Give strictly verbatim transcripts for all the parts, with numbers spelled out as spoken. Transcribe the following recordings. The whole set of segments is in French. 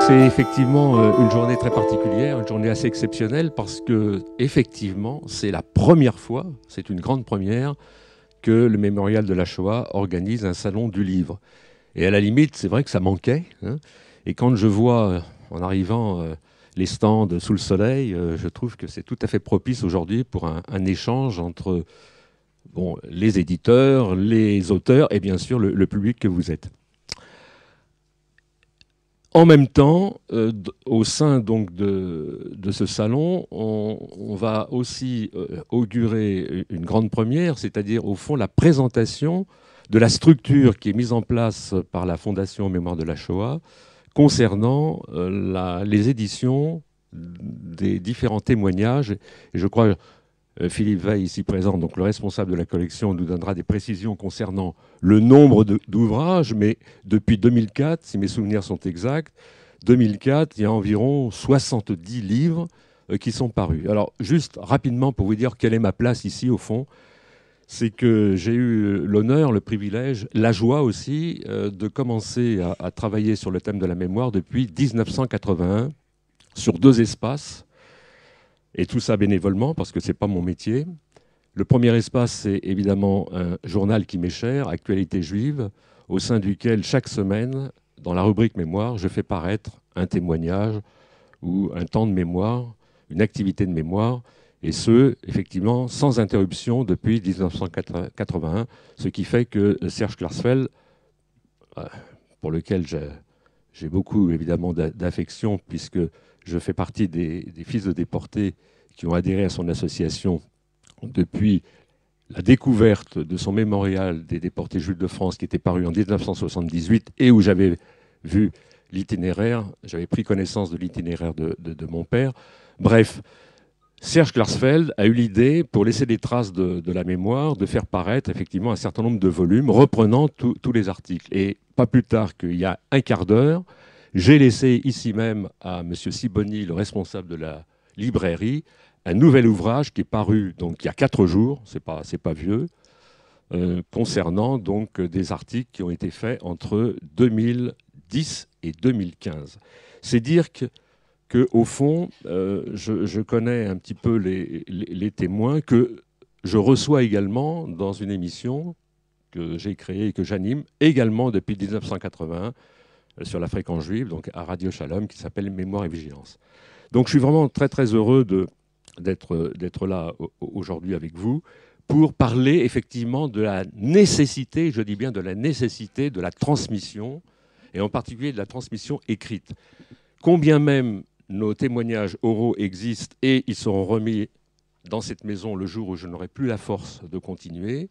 C'est effectivement une journée très particulière, une journée assez exceptionnelle parce que effectivement c'est la première fois, c'est une grande première, que le Mémorial de la Shoah organise un salon du livre. Et à la limite, c'est vrai que ça manquait. Hein, et quand je vois, en arrivant, euh, les stands sous le soleil, euh, je trouve que c'est tout à fait propice aujourd'hui pour un, un échange entre bon, les éditeurs, les auteurs et bien sûr le, le public que vous êtes. En même temps, euh, au sein donc de, de ce salon, on, on va aussi euh, augurer une grande première, c'est-à-dire au fond la présentation de la structure qui est mise en place par la Fondation Mémoire de la Shoah concernant euh, la, les éditions des différents témoignages. Et je crois que euh, Philippe Weyl, ici présent, donc le responsable de la collection, nous donnera des précisions concernant le nombre d'ouvrages, mais depuis deux mille quatre, si mes souvenirs sont exacts, deux mille quatre, il y a environ soixante-dix livres euh, qui sont parus. Alors juste rapidement pour vous dire quelle est ma place ici au fond, c'est que j'ai eu l'honneur, le privilège, la joie aussi euh, de commencer à, à travailler sur le thème de la mémoire depuis mille neuf cent quatre-vingt-un, sur deux espaces, et tout ça bénévolement, parce que ce n'est pas mon métier. Le premier espace, c'est évidemment un journal qui m'est cher, Actualité juive, au sein duquel chaque semaine, dans la rubrique mémoire, je fais paraître un témoignage ou un temps de mémoire, une activité de mémoire, et ce, effectivement, sans interruption depuis mille neuf cent quatre-vingt-un, ce qui fait que Serge Klarsfeld, pour lequel j'ai beaucoup, évidemment, d'affection, puisque je fais partie des, des fils de déportés qui ont adhéré à son association depuis la découverte de son mémorial des déportés juifs de France, qui était paru en mille neuf cent soixante-dix-huit, et où j'avais vu l'itinéraire, j'avais pris connaissance de l'itinéraire de, de, de mon père. Bref, Serge Klarsfeld a eu l'idée, pour laisser des traces de, de la mémoire, de faire paraître effectivement un certain nombre de volumes reprenant tout, tous les articles. Et pas plus tard qu'il y a un quart d'heure, j'ai laissé ici même à M. Siboni, le responsable de la librairie, un nouvel ouvrage qui est paru donc, il y a quatre jours, c'est pas, c'est pas vieux, euh, concernant donc, des articles qui ont été faits entre deux mille dix et deux mille quinze. C'est dire que Que, au fond, euh, je, je connais un petit peu les, les, les témoins que je reçois également dans une émission que j'ai créée et que j'anime également depuis mille neuf cent quatre-vingt-un euh, sur la fréquence juive, donc à Radio Shalom, qui s'appelle Mémoire et Vigilance. Donc je suis vraiment très très heureux d'être là aujourd'hui avec vous pour parler effectivement de la nécessité, je dis bien de la nécessité de la transmission, et en particulier de la transmission écrite. Combien même nos témoignages oraux existent et ils seront remis dans cette maison le jour où je n'aurai plus la force de continuer.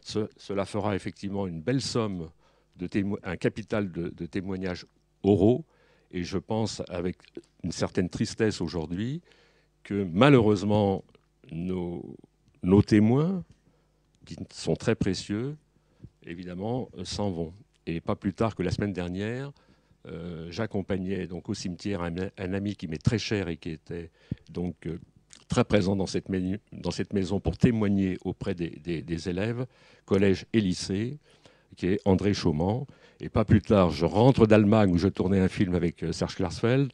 Ce, cela fera effectivement une belle somme, de témo un capital de, de témoignages oraux. Et je pense avec une certaine tristesse aujourd'hui que malheureusement nos, nos témoins, qui sont très précieux, évidemment, s'en vont. Et pas plus tard que la semaine dernière, Euh, j'accompagnais donc au cimetière un, un ami qui m'est très cher et qui était donc euh, très présent dans cette, menu, dans cette maison pour témoigner auprès des, des, des élèves, collège et lycée, qui est André Chaumont. Et pas plus tard, je rentre d'Allemagne où je tournais un film avec euh, Serge Klarsfeld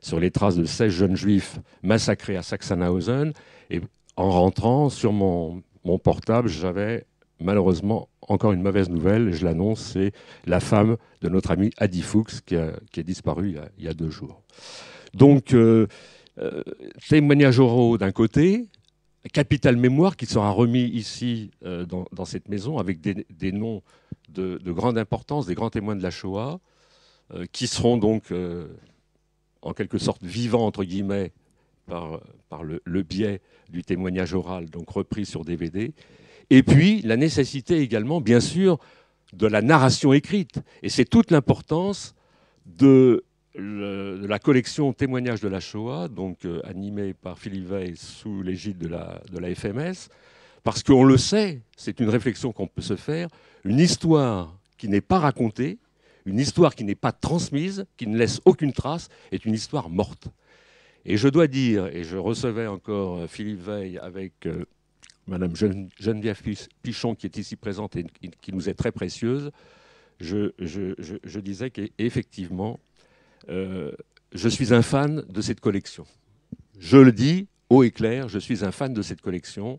sur les traces de seize jeunes juifs massacrés à Sachsenhausen. Et en rentrant sur mon, mon portable, j'avais malheureusement encore une mauvaise nouvelle, je l'annonce, c'est la femme de notre ami Adi Fuchs qui a, qui a disparu il y a, il y a deux jours. Donc, euh, euh, témoignages oraux d'un côté, capital mémoire qui sera remis ici euh, dans, dans cette maison avec des, des noms de, de grande importance, des grands témoins de la Shoah, euh, qui seront donc euh, en quelque sorte vivants, entre guillemets, par, par le, le biais du témoignage oral, donc repris sur D V D. Et puis, la nécessité également, bien sûr, de la narration écrite. Et c'est toute l'importance de, de la collection Témoignages de la Shoah, donc euh, animée par Philippe Weyl sous l'égide de la, de la F M S, parce qu'on le sait, c'est une réflexion qu'on peut se faire, une histoire qui n'est pas racontée, Une histoire qui n'est pas transmise, qui ne laisse aucune trace, est une histoire morte. Et je dois dire, et je recevais encore Philippe Weyl avec euh, Madame Geneviève Pichon, qui est ici présente et qui nous est très précieuse, je, je, je, je disais qu'effectivement, euh, je suis un fan de cette collection. Je le dis haut et clair, je suis un fan de cette collection.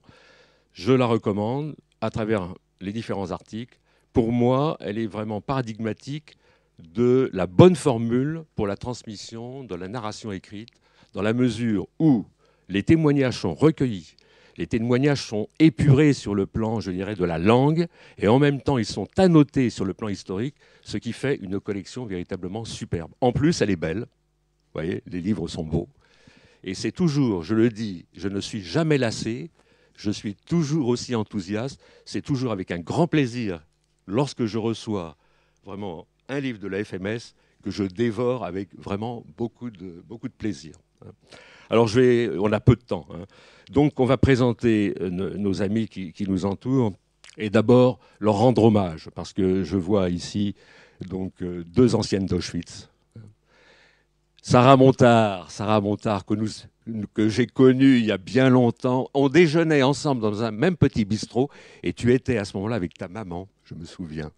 Je la recommande à travers les différents articles. Pour moi, elle est vraiment paradigmatique de la bonne formule pour la transmission de la narration écrite, dans la mesure où les témoignages sont recueillis, les témoignages sont épurés sur le plan, je dirais, de la langue, et en même temps, ils sont annotés sur le plan historique, ce qui fait une collection véritablement superbe. En plus, elle est belle. Vous voyez, les livres sont beaux. Et c'est toujours, je le dis, je ne suis jamais lassé, je suis toujours aussi enthousiaste, c'est toujours avec un grand plaisir, lorsque je reçois vraiment un livre de la F M S, que je dévore avec vraiment beaucoup de, beaucoup de plaisir. Alors, je vais, on a peu de temps, hein. Donc on va présenter nos amis qui, qui nous entourent, et d'abord leur rendre hommage, parce que je vois ici donc, deux anciennes d'Auschwitz. Sarah Montard, Sarah Montard que, que j'ai connue il y a bien longtemps, on déjeunait ensemble dans un même petit bistrot et tu étais à ce moment-là avec ta maman, je me souviens.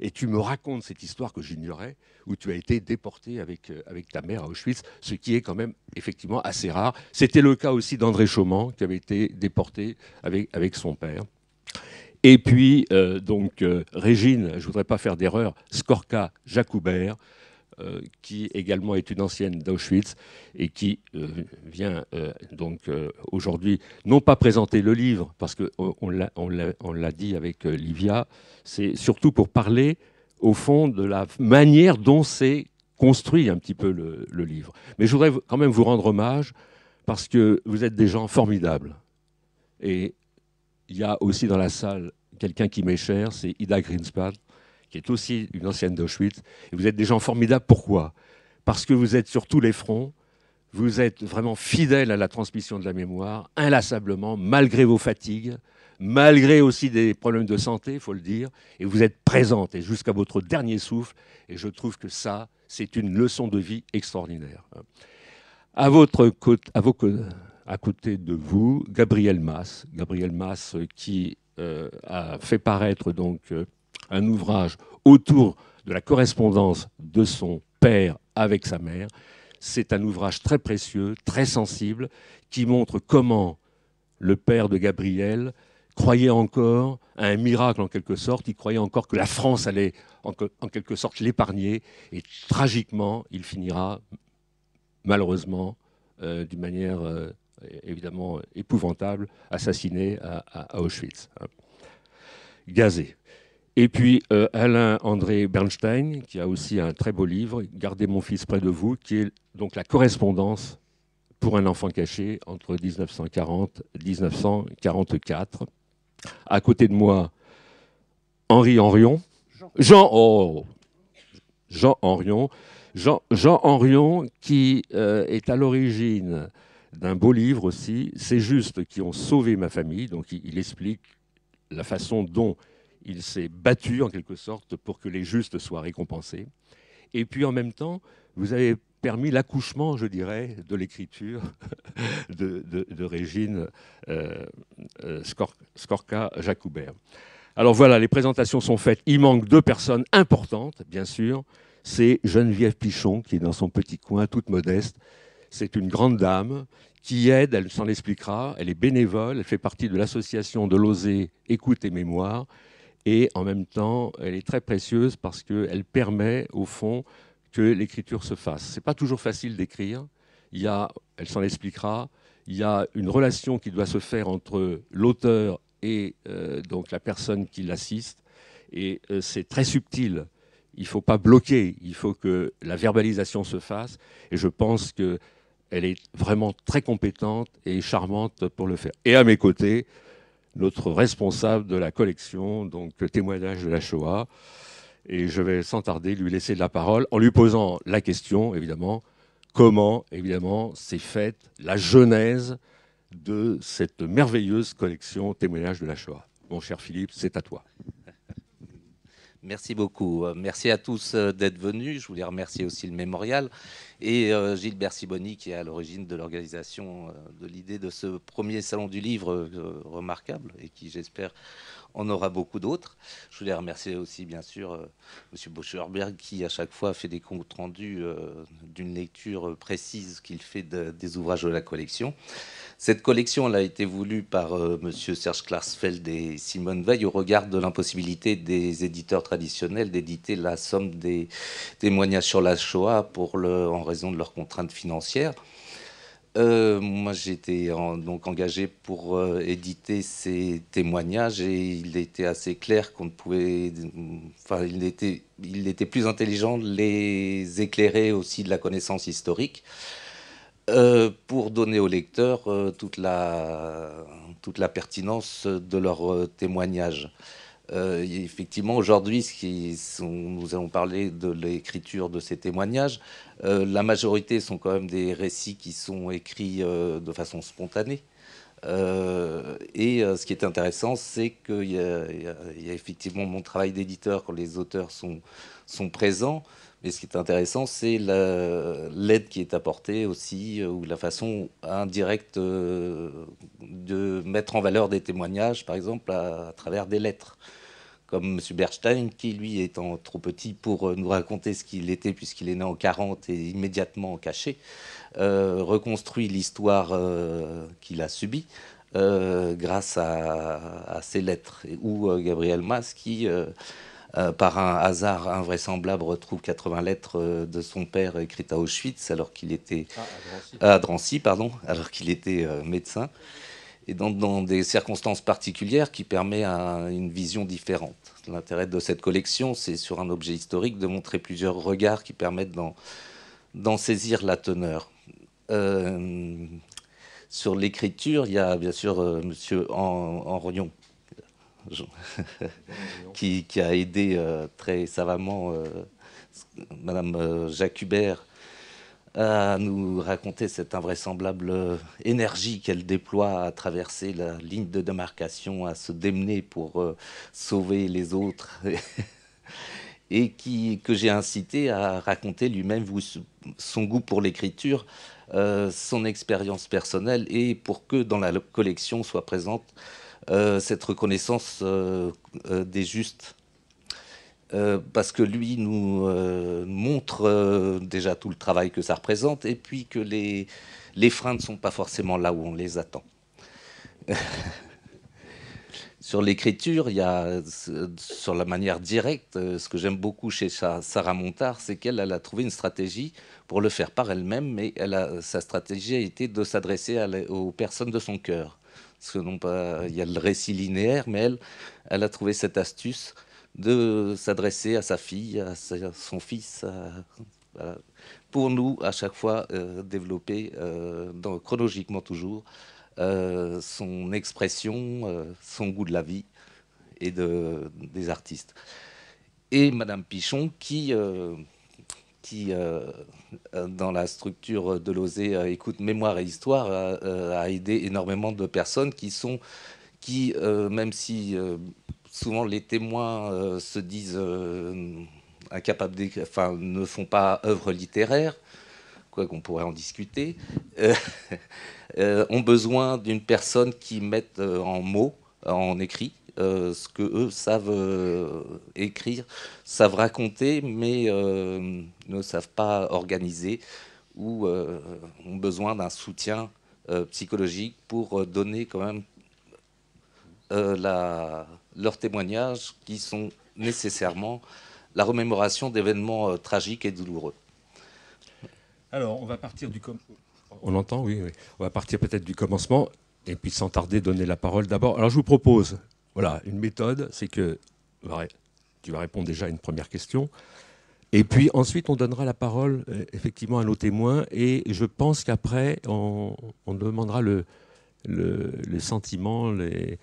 Et tu me racontes cette histoire que j'ignorais, où tu as été déporté avec, avec ta mère à Auschwitz, ce qui est quand même effectivement assez rare. C'était le cas aussi d'André Chaumont, qui avait été déporté avec, avec son père. Et puis, euh, donc, euh, Régine, je ne voudrais pas faire d'erreur, Skorka-Jakubert, Euh, qui également est une ancienne d'Auschwitz et qui euh, vient euh, donc euh, aujourd'hui non pas présenter le livre, parce qu'on l'a on l'a dit avec euh, Livia, c'est surtout pour parler au fond de la manière dont s'est construit un petit peu le, le livre. Mais je voudrais quand même vous rendre hommage parce que vous êtes des gens formidables. Et il y a aussi dans la salle quelqu'un qui m'est cher, c'est Ida Grinspan, qui est aussi une ancienne d'Auschwitz. Et vous êtes des gens formidables. Pourquoi? Parce que vous êtes sur tous les fronts, vous êtes vraiment fidèles à la transmission de la mémoire, inlassablement, malgré vos fatigues, malgré aussi des problèmes de santé, il faut le dire, et vous êtes présente et jusqu'à votre dernier souffle. Et je trouve que ça, c'est une leçon de vie extraordinaire. À, votre côté, à, vos, à côté de vous, Gabrielle Mass, Gabrielle Mass qui euh, a fait paraître donc... Euh, un ouvrage autour de la correspondance de son père avec sa mère. C'est un ouvrage très précieux, très sensible, qui montre comment le père de Gabrielle croyait encore à un miracle en quelque sorte, il croyait encore que la France allait en quelque sorte l'épargner, et tragiquement, il finira malheureusement, euh, d'une manière euh, évidemment épouvantable, assassiné à, à, à Auschwitz, hein. Gazé. Et puis euh, Alain André Bernstein, qui a aussi un très beau livre, « Gardez mon fils près de vous », qui est donc la correspondance pour un enfant caché entre mille neuf cent quarante et mille neuf cent quarante-quatre. À côté de moi, Henri Henrion. Jean, oh, Jean Henrion. Jean, Jean Henrion, qui euh, est à l'origine d'un beau livre aussi, « C'est juste qui ont sauvé ma famille ». Donc il, il explique la façon dont il s'est battu, en quelque sorte, pour que les justes soient récompensés. Et puis, en même temps, vous avez permis l'accouchement, je dirais, de l'écriture de, de, de Régine euh, euh, Skorka-Jakubert. Alors voilà, les présentations sont faites. Il manque deux personnes importantes, bien sûr. C'est Geneviève Pichon, qui est dans son petit coin, toute modeste. C'est une grande dame qui aide, elle s'en expliquera, elle est bénévole, elle fait partie de l'association de l'O S E Écoute et Mémoire. Et en même temps, elle est très précieuse parce qu'elle permet, au fond, que l'écriture se fasse. Ce n'est pas toujours facile d'écrire. Il y a, elle s'en expliquera, il y a une relation qui doit se faire entre l'auteur et euh, donc la personne qui l'assiste. Et euh, c'est très subtil. Il ne faut pas bloquer. Il faut que la verbalisation se fasse. Et je pense qu'elle est vraiment très compétente et charmante pour le faire. Et à mes côtés, notre responsable de la collection, donc témoignage de la Shoah. Et je vais sans tarder lui laisser la parole en lui posant la question, évidemment, comment, évidemment, s'est faite la genèse de cette merveilleuse collection témoignage de la Shoah. Mon cher Philippe, c'est à toi. Merci beaucoup. Merci à tous d'être venus. Je voulais remercier aussi le mémorial et Gilbert Siboni qui est à l'origine de l'organisation de l'idée de ce premier salon du livre remarquable et qui, j'espère, on aura beaucoup d'autres. Je voulais remercier aussi, bien sûr, euh, M. Boucherberg qui, à chaque fois, fait des comptes rendus euh, d'une lecture précise qu'il fait de, des ouvrages de la collection. Cette collection, elle a été voulue par euh, M. Serge Klarsfeld et Simone Veil au regard de l'impossibilité des éditeurs traditionnels d'éditer la somme des témoignages sur la Shoah pour le, en raison de leurs contraintes financières. Euh, moi, j'étais en, donc engagé pour euh, éditer ces témoignages et il était assez clair qu'on ne pouvait... Enfin, il était, il était plus intelligent de les éclairer aussi de la connaissance historique euh, pour donner aux lecteurs euh, toute la, toute la pertinence de leurs euh, témoignages. Euh, effectivement, aujourd'hui, ce qui sont, nous allons parler de l'écriture de ces témoignages. Euh, la majorité sont quand même des récits qui sont écrits euh, de façon spontanée. Euh, et euh, ce qui est intéressant, c'est qu'il y, y, y a effectivement mon travail d'éditeur quand les auteurs sont, sont présents. Mais ce qui est intéressant, c'est la, l'aide qui est apportée aussi, ou la façon indirecte euh, de mettre en valeur des témoignages, par exemple, à, à travers des lettres. Comme M. Bernstein, qui, lui, étant trop petit pour nous raconter ce qu'il était, puisqu'il est né en quarante et immédiatement caché, euh, reconstruit l'histoire euh, qu'il a subie euh, grâce à, à ses lettres. Ou euh, Gabrielle Mass, qui, euh, euh, par un hasard invraisemblable, retrouve quatre-vingts lettres euh, de son père écrites à Auschwitz, alors qu'il était... Ah, à Drancy. À Drancy, pardon, alors qu'il était euh, médecin. Et dans, dans des circonstances particulières qui permettent un, une vision différente. L'intérêt de cette collection, c'est sur un objet historique de montrer plusieurs regards qui permettent d'en, d'en saisir la teneur. Euh, sur l'écriture, il y a bien sûr euh, M. Henrion qui, qui a aidé euh, très savamment euh, Mme euh, Jakubert à nous raconter cette invraisemblable énergie qu'elle déploie à traverser la ligne de démarcation, à se démener pour euh, sauver les autres, et qui, que j'ai incité à raconter lui-même son goût pour l'écriture, euh, son expérience personnelle, et pour que dans la collection soit présente euh, cette reconnaissance euh, euh, des justes. Euh, parce que lui nous euh, montre euh, déjà tout le travail que ça représente et puis que les, les freins ne sont pas forcément là où on les attend. Sur l'écriture, il y a sur la manière directe, euh, ce que j'aime beaucoup chez Sarah Montard, c'est qu'elle elle a trouvé une stratégie pour le faire par elle-même, mais elle a, sa stratégie a été de s'adresser à, aux personnes de son cœur. Parce que non pas, il y a le récit linéaire, mais elle, elle a trouvé cette astuce de s'adresser à sa fille, à son fils, à, à, pour nous, à chaque fois, euh, développer, euh, dans, chronologiquement toujours, euh, son expression, euh, son goût de la vie et de, des artistes. Et Madame Pichon, qui, euh, qui euh, dans la structure de l'O S E, écoute Mémoire et Histoire, a, a aidé énormément de personnes qui sont, qui, euh, même si... Euh, souvent, les témoins euh, se disent euh, incapables d'écrire, enfin, ne font pas œuvre littéraire, quoi qu'on pourrait en discuter, euh, euh, ont besoin d'une personne qui mette euh, en mots, en écrit, euh, ce que eux savent euh, écrire, savent raconter, mais euh, ne savent pas organiser, ou euh, ont besoin d'un soutien euh, psychologique pour euh, donner quand même euh, la... leurs témoignages qui sont nécessairement la remémoration d'événements euh, tragiques et douloureux. Alors, on va partir du com... On l'entend, oui, oui. On va partir peut-être du commencement et puis sans tarder donner la parole d'abord. Alors, je vous propose, voilà, une méthode, c'est que tu vas répondre déjà à une première question et puis ensuite, on donnera la parole euh, effectivement à nos témoins et je pense qu'après, on, on demandera le, le, le sentiment, les...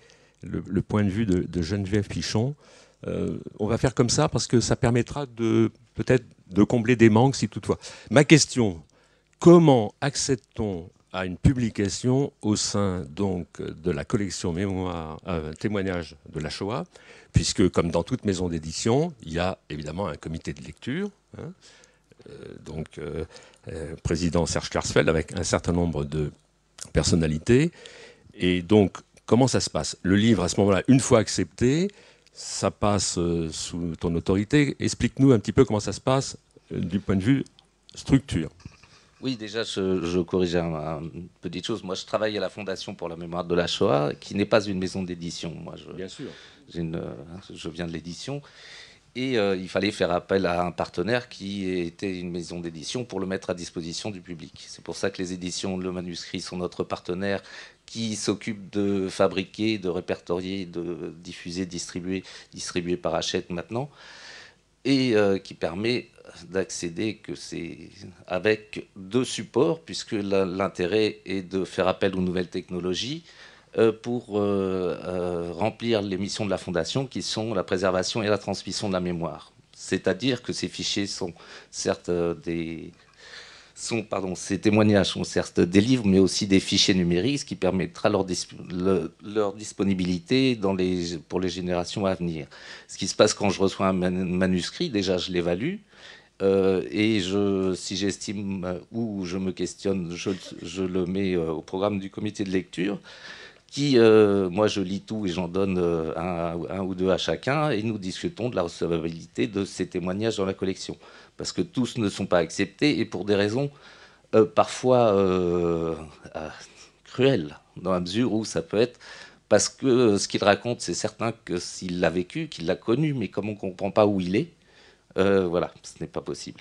Le, le point de vue de, de Geneviève Pichon. Euh, on va faire comme ça parce que ça permettra de peut-être de combler des manques si toutefois. Ma question, comment accède-t-on à une publication au sein donc de la collection Mémoire, euh, Témoignages de la Shoah, puisque comme dans toute maison d'édition, il y a évidemment un comité de lecture, hein, euh, donc euh, euh, président Serge Klarsfeld avec un certain nombre de personnalités. Et donc, comment ça se passe? Le livre, à ce moment-là, une fois accepté, ça passe sous ton autorité. Explique-nous un petit peu comment ça se passe du point de vue structure. Oui, déjà, je, je corrige un, un, une petite chose. Moi, je travaille à la Fondation pour la Mémoire de la Shoah, qui n'est pas une maison d'édition. Moi, je, bien sûr. J'ai une, je viens de l'édition. Et euh, il fallait faire appel à un partenaire qui était une maison d'édition pour le mettre à disposition du public. C'est pour ça que les éditions de Le Manuscrit sont notre partenaire qui s'occupe de fabriquer, de répertorier, de diffuser, distribuer, distribuer par Hachette maintenant, et euh, qui permet d'accéder que c'est avec deux supports, puisque l'intérêt est de faire appel aux nouvelles technologies, pour euh, euh, remplir les missions de la Fondation qui sont la préservation et la transmission de la mémoire. C'est-à-dire que ces fichiers sont certes euh, des... Sont, pardon, ces témoignages sont certes des livres, mais aussi des fichiers numériques, ce qui permettra leur, dis le, leur disponibilité dans les, pour les générations à venir. Ce qui se passe quand je reçois un man manuscrit, déjà je l'évalue, Euh, et je, si j'estime euh, ou je me questionne, je, je le mets euh, au programme du comité de lecture qui, euh, moi je lis tout et j'en donne euh, un, un ou deux à chacun et nous discutons de la recevabilité de ces témoignages dans la collection parce que tous ne sont pas acceptés et pour des raisons euh, parfois euh, euh, cruelles dans la mesure où ça peut être parce que euh, ce qu'il raconte c'est certain que s'il l'a vécu, qu'il l'a connu mais comme on ne comprend pas où il est, Euh, voilà, ce n'est pas possible.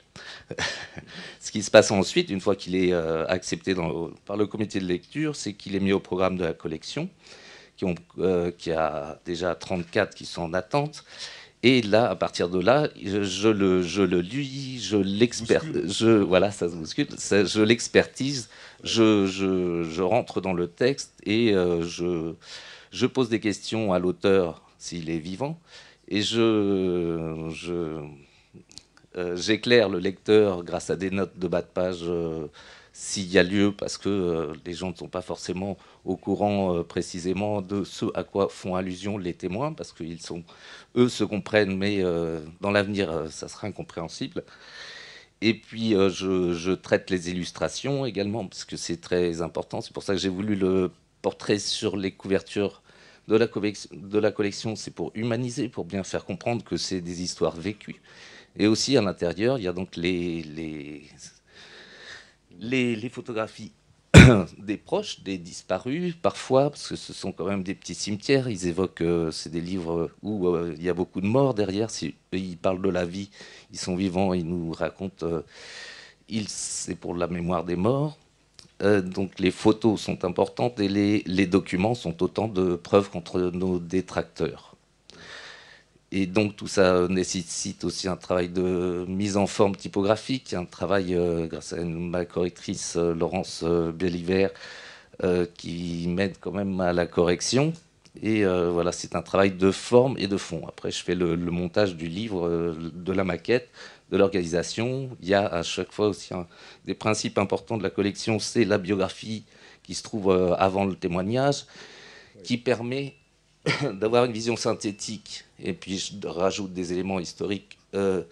Ce qui se passe ensuite, une fois qu'il est euh, accepté dans, par le comité de lecture, c'est qu'il est mis au programme de la collection, qui, ont, euh, qui a déjà trente-quatre qui sont en attente. Et là, à partir de là, je, je, le, je le lis, je l'expertise, je, voilà, ça se bouscule, ça, je l'expertise, je, je, je rentre dans le texte et euh, je, je pose des questions à l'auteur s'il est vivant. Et je... je Euh, j'éclaire le lecteur grâce à des notes de bas de page euh, s'il y a lieu, parce que euh, les gens ne sont pas forcément au courant euh, précisément de ce à quoi font allusion les témoins, parce qu'ils sont, eux, se comprennent, mais euh, dans l'avenir, euh, ça sera incompréhensible. Et puis, euh, je, je traite les illustrations également, parce que c'est très important. C'est pour ça que j'ai voulu le portrait sur les couvertures de la, de la collection. C'est pour humaniser, pour bien faire comprendre que c'est des histoires vécues. Et aussi, à l'intérieur, il y a donc les, les, les, les photographies des proches, des disparus, parfois, parce que ce sont quand même des petits cimetières. Ils évoquent, euh, c'est des livres où euh, il y a beaucoup de morts derrière. Si, ils parlent de la vie, ils sont vivants, ils nous racontent. Euh, c'est pour la mémoire des morts. Euh, donc les photos sont importantes et les, les documents sont autant de preuves contre nos détracteurs. Et donc tout ça nécessite aussi un travail de mise en forme typographique, un travail euh, grâce à une, ma correctrice euh, Laurence euh, Belliver euh, qui m'aide quand même à la correction. Et euh, voilà, c'est un travail de forme et de fond. Après, je fais le, le montage du livre, euh, de la maquette, de l'organisation. Il y a à chaque fois aussi un des principes importants de la collection, c'est la biographie qui se trouve euh, avant le témoignage, qui permet d'avoir une vision synthétique, et puis je rajoute des éléments historiques euh,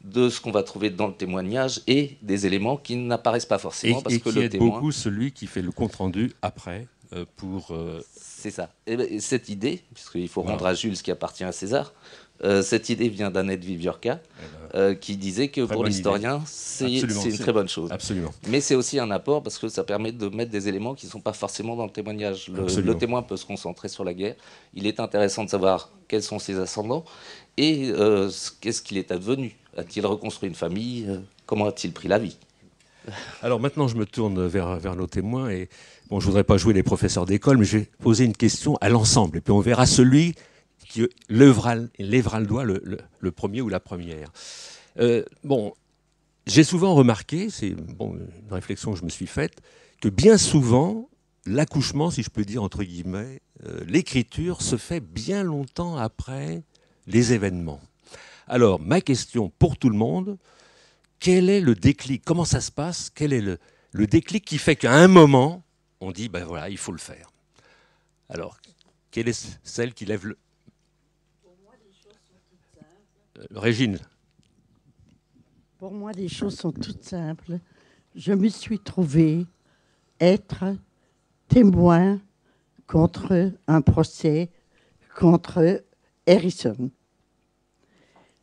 de ce qu'on va trouver dans le témoignage, et des éléments qui n'apparaissent pas forcément, et, parce et que qui le aide témoin... beaucoup celui qui fait le compte-rendu après, euh, pour... Euh... C'est ça. Et ben, cette idée, puisqu'il faut wow. rendre à Jules ce qui appartient à César, euh, cette idée vient d'Annette Viviorca, ben, euh, qui disait que pour l'historien, c'est une très bonne chose. Absolument. Mais c'est aussi un apport, parce que ça permet de mettre des éléments qui ne sont pas forcément dans le témoignage. Le, le témoin peut se concentrer sur la guerre. Il est intéressant de savoir quels sont ses ascendants et euh, qu'est-ce qu'il est advenu. A-t-il reconstruit une famille? Comment a-t-il pris la vie? Alors maintenant, je me tourne vers, vers nos témoins. Et, bon, je ne voudrais pas jouer les professeurs d'école, mais je vais poser une question à l'ensemble. Et puis on verra celui... qui lèvera, lèvera le doigt le, le, le premier ou la première. Euh, bon, j'ai souvent remarqué, c'est bon, une réflexion que je me suis faite, que bien souvent, l'accouchement, si je peux dire entre guillemets, euh, l'écriture se fait bien longtemps après les événements. Alors, ma question pour tout le monde, quel est le déclic? Comment ça se passe? Quel est le, le déclic qui fait qu'à un moment, on dit, ben voilà, il faut le faire. Alors, quelle est celle qui lève le... Pour moi, les choses sont toutes simples. Euh, Régine. Pour moi, les choses sont toutes simples. Je me suis trouvée être témoin contre un procès contre Harrison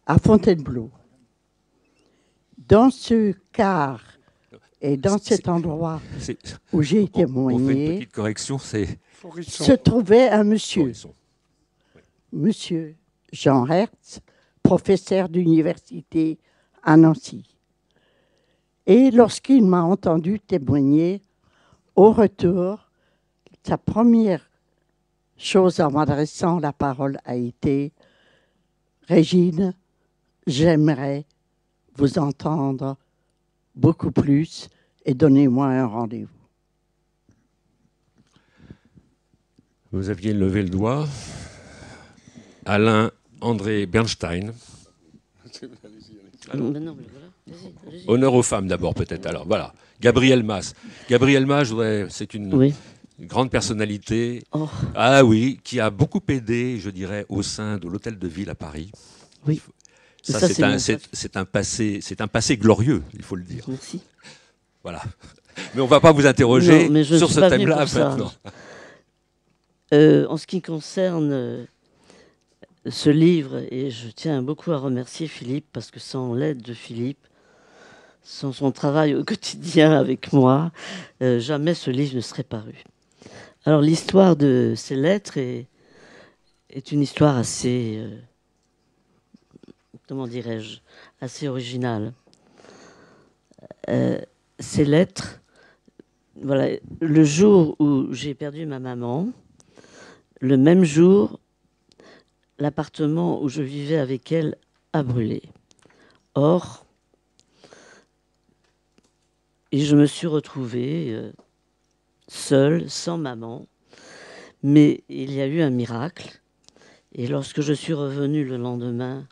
à Fontainebleau. Dans ce car et dans cet endroit où j'ai témoigné, on fait une petite correction, c'est se trouvait un monsieur, oui. Monsieur Jean Hertz, professeur d'université à Nancy. Et lorsqu'il m'a entendu témoigner, au retour, sa première chose en m'adressant la parole a été « Régine, j'aimerais vous entendre beaucoup plus et donnez-moi un rendez-vous. » Vous aviez levé le doigt. Alain André Bernstein. Alors, honneur aux femmes d'abord peut-être. Alors voilà, Gabrielle Mass. Gabrielle Mass, c'est une... Oui. Une grande personnalité, oh. Ah oui, qui a beaucoup aidé, je dirais, au sein de l'hôtel de ville à Paris. Oui. Ça, ça c'est un, c'est un passé, c'est un passé glorieux, il faut le dire. Merci. Voilà. Mais on ne va pas vous interroger non, sur ce thème-là maintenant. Euh, en ce qui concerne euh, ce livre, et je tiens beaucoup à remercier Philippe, parce que sans l'aide de Philippe, sans son travail au quotidien avec moi, euh, jamais ce livre ne serait paru. Alors l'histoire de ces lettres est, est une histoire assez, euh, comment dirais-je, assez originale. Euh, ces lettres, voilà, le jour où j'ai perdu ma maman, le même jour, l'appartement où je vivais avec elle a brûlé. Or, et je me suis retrouvée... Euh, seule, sans maman, mais il y a eu un miracle. Et lorsque je suis revenue le lendemain,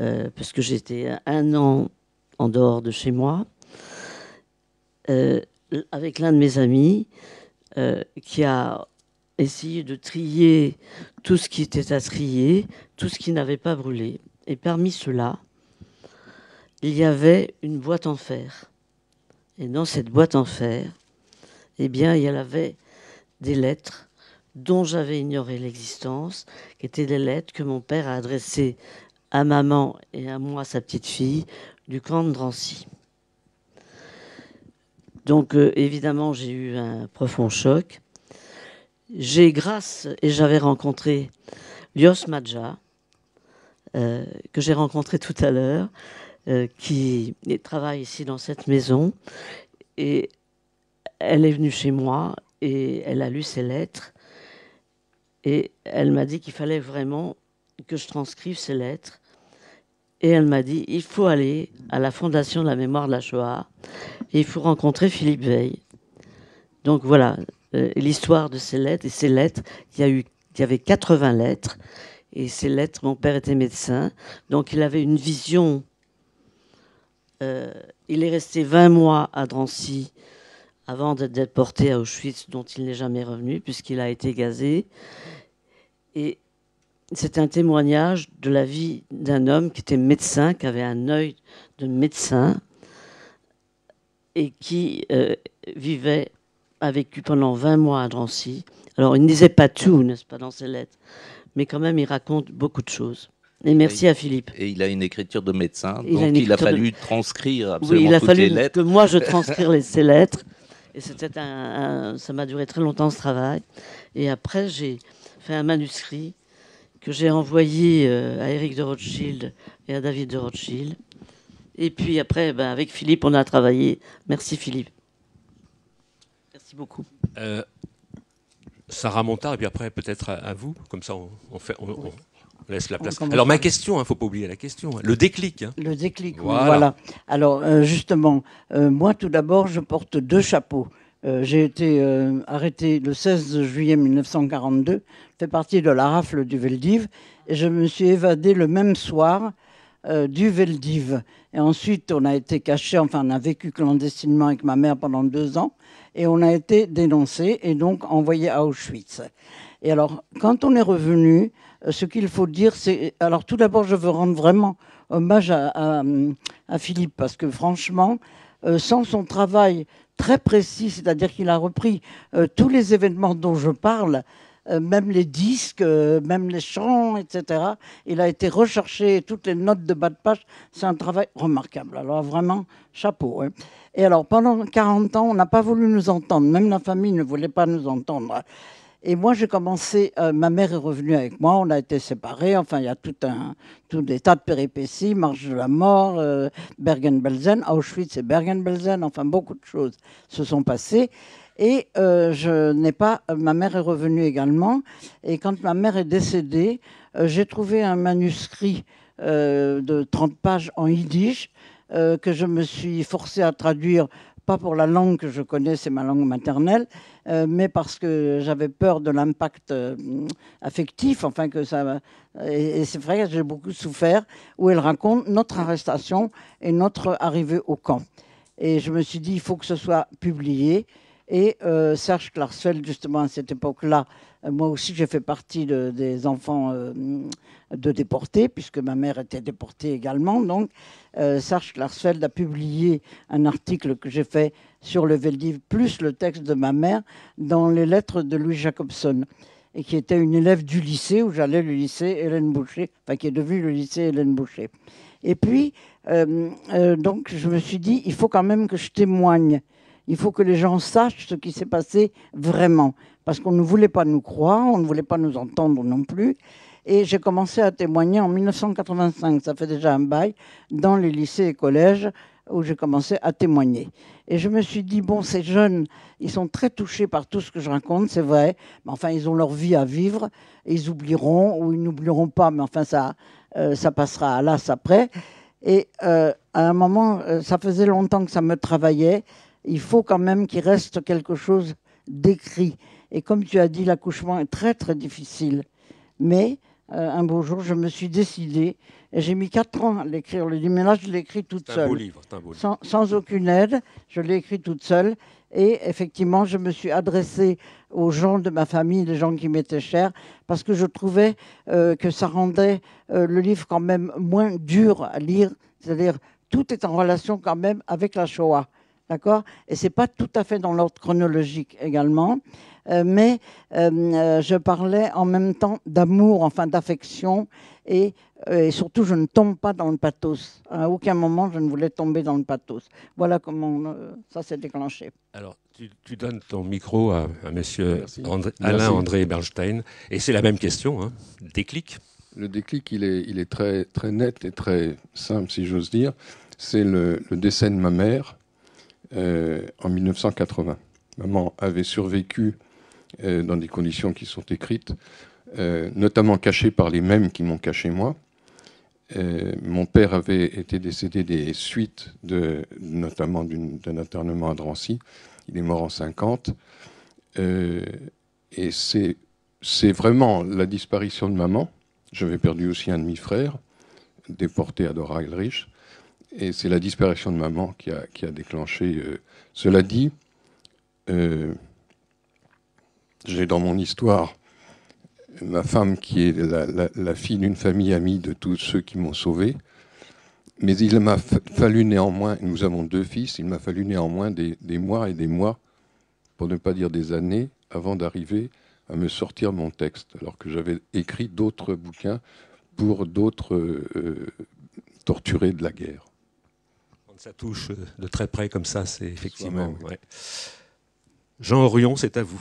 euh, parce que j'étais un an en dehors de chez moi, euh, avec l'un de mes amis euh, qui a essayé de trier tout ce qui était à trier, tout ce qui n'avait pas brûlé. Et parmi cela, il y avait une boîte en fer. Et dans cette boîte en fer, eh bien, il y avait des lettres dont j'avais ignoré l'existence, qui étaient des lettres que mon père a adressées à maman et à moi, sa petite-fille, du camp de Drancy. Donc, euh, évidemment, j'ai eu un profond choc. J'ai, grâce, et j'avais rencontré Lios Madja, euh, que j'ai rencontré tout à l'heure, euh, qui travaille ici dans cette maison, et elle est venue chez moi et elle a lu ces lettres et elle m'a dit qu'il fallait vraiment que je transcrive ces lettres. Et elle m'a dit, il faut aller à la Fondation de la Mémoire de la Shoah et il faut rencontrer Philippe Weyl. Donc voilà, euh, l'histoire de ces lettres. Et ces lettres, il y a eu, il y avait quatre-vingts lettres. Et ces lettres, mon père était médecin, donc il avait une vision. Euh, il est resté vingt mois à Drancy, avant d'être déporté à Auschwitz, dont il n'est jamais revenu, puisqu'il a été gazé. Et c'est un témoignage de la vie d'un homme qui était médecin, qui avait un œil de médecin, et qui euh, vivait, a vécu pendant vingt mois à Drancy. Alors, il ne disait pas tout, n'est-ce pas, dans ses lettres, mais quand même, il raconte beaucoup de choses. Et merci à Philippe. Et il a une écriture de médecin, il donc a il a fallu de... transcrire absolument oui, il a toutes fallu les lettres. Que moi, je transcrire les, ces lettres. Et c'était un, un, ça m'a duré très longtemps ce travail. Et après, j'ai fait un manuscrit que j'ai envoyé euh, à Éric de Rothschild et à David de Rothschild. Et puis après, ben, avec Philippe, on a travaillé. Merci Philippe. Merci beaucoup. Euh, Sarah Montard, et puis après, peut-être à, à vous. Comme ça, on, on, fait, on, oui. on laisse la place. On Alors, ma question, il hein, ne faut pas oublier la question. Le déclic. Hein. Le déclic, voilà. Oui, voilà. Alors, euh, justement, euh, moi, tout d'abord, je porte deux chapeaux. Euh, j'ai été euh, arrêtée le seize juillet mille neuf cent quarante-deux, fait partie de la rafle du Vel d'Hiv, et je me suis évadée le même soir euh, du Vel d'Hiv. Et ensuite, on a été cachés, enfin, on a vécu clandestinement avec ma mère pendant deux ans, et on a été dénoncés et donc envoyés à Auschwitz. Et alors, quand on est revenu, ce qu'il faut dire, c'est... Alors, tout d'abord, je veux rendre vraiment hommage à, à, à Philippe, parce que franchement, euh, sans son travail très précis, c'est-à-dire qu'il a repris euh, tous les événements dont je parle, euh, même les disques, euh, même les chants, et cetera. Il a été recherché, toutes les notes de bas de page. C'est un travail remarquable. Alors vraiment, chapeau. Hein. Et alors, pendant quarante ans, on n'a pas voulu nous entendre. Même la famille ne voulait pas nous entendre. Et moi, j'ai commencé, euh, ma mère est revenue avec moi, on a été séparés, enfin, il y a tout un, tout des tas de péripéties, marche de la mort, euh, Bergen-Belsen, Auschwitz et Bergen-Belsen, enfin, beaucoup de choses se sont passées. Et euh, je n'ai pas, euh, ma mère est revenue également, et quand ma mère est décédée, euh, j'ai trouvé un manuscrit euh, de trente pages en yiddish, euh, que je me suis forcée à traduire, pas pour la langue que je connais, c'est ma langue maternelle, euh, mais parce que j'avais peur de l'impact euh, affectif, enfin que ça... Et, et c'est vrai que j'ai beaucoup souffert, où elle raconte notre arrestation et notre arrivée au camp. Et je me suis dit, il faut que ce soit publié. Et euh, Serge Klarsfeld, justement, à cette époque-là, euh, moi aussi, j'ai fait partie de, des enfants euh, de déportés, puisque ma mère était déportée également. Donc, euh, Serge Klarsfeld a publié un article que j'ai fait sur le Vel d'Hiv, plus le texte de ma mère, dans les lettres de Louis Jacobson, et qui était une élève du lycée, où j'allais le lycée Hélène Boucher, enfin, qui est devenu le lycée Hélène Boucher. Et puis, euh, euh, donc, je me suis dit, il faut quand même que je témoigne. Il faut que les gens sachent ce qui s'est passé vraiment. Parce qu'on ne voulait pas nous croire, on ne voulait pas nous entendre non plus. Et j'ai commencé à témoigner en mille neuf cent quatre-vingt-cinq, ça fait déjà un bail, dans les lycées et collèges où j'ai commencé à témoigner. Et je me suis dit, bon, ces jeunes, ils sont très touchés par tout ce que je raconte, c'est vrai, mais enfin, ils ont leur vie à vivre, et ils oublieront ou ils n'oublieront pas, mais enfin, ça, euh, ça passera à l'as après. Et euh, à un moment, ça faisait longtemps que ça me travaillait. Il faut quand même qu'il reste quelque chose d'écrit. Et comme tu as dit, l'accouchement est très, très difficile. Mais euh, un beau jour, je me suis décidée, et j'ai mis quatre ans à l'écrire. Le déménage, je l'ai écrit toute seule. C'est un beau livre, c'est un beau livre. Sans, sans aucune aide, je l'ai écrit toute seule. Et effectivement, je me suis adressée aux gens de ma famille, les gens qui m'étaient chers, parce que je trouvais euh, que ça rendait euh, le livre quand même moins dur à lire. C'est-à-dire, tout est en relation quand même avec la Shoah. D'accord ? Et ce n'est pas tout à fait dans l'ordre chronologique également, euh, mais euh, euh, je parlais en même temps d'amour, enfin d'affection, et, euh, et surtout je ne tombe pas dans le pathos. À aucun moment je ne voulais tomber dans le pathos. Voilà comment euh, ça s'est déclenché. Alors, tu, tu donnes ton micro à, à monsieur André, Alain André Bernstein, et c'est la même question, hein, déclic. Le déclic, il est, il est très, très net et très simple, si j'ose dire. C'est le, le décès de ma mère. Euh, en mille neuf cent quatre-vingts. Maman avait survécu euh, dans des conditions qui sont écrites, euh, notamment cachées par les mêmes qui m'ont caché moi. Euh, mon père avait été décédé des suites, de, notamment d'un internement à Drancy. Il est mort en cinquante. Euh, et c'est vraiment la disparition de maman. J'avais perdu aussi un demi-frère, déporté à Dora Elrich. Et c'est la disparition de maman qui a, qui a déclenché. Euh, cela dit, euh, j'ai dans mon histoire ma femme qui est la, la, la fille d'une famille amie de tous ceux qui m'ont sauvé. Mais il m'a fallu néanmoins, nous avons deux fils, il m'a fallu néanmoins des, des mois et des mois, pour ne pas dire des années, avant d'arriver à me sortir mon texte. Alors que j'avais écrit d'autres bouquins pour d'autres euh, torturés de la guerre. Ça touche de très près comme ça, c'est effectivement... Oui. Ouais. Jean Henrion, c'est à vous.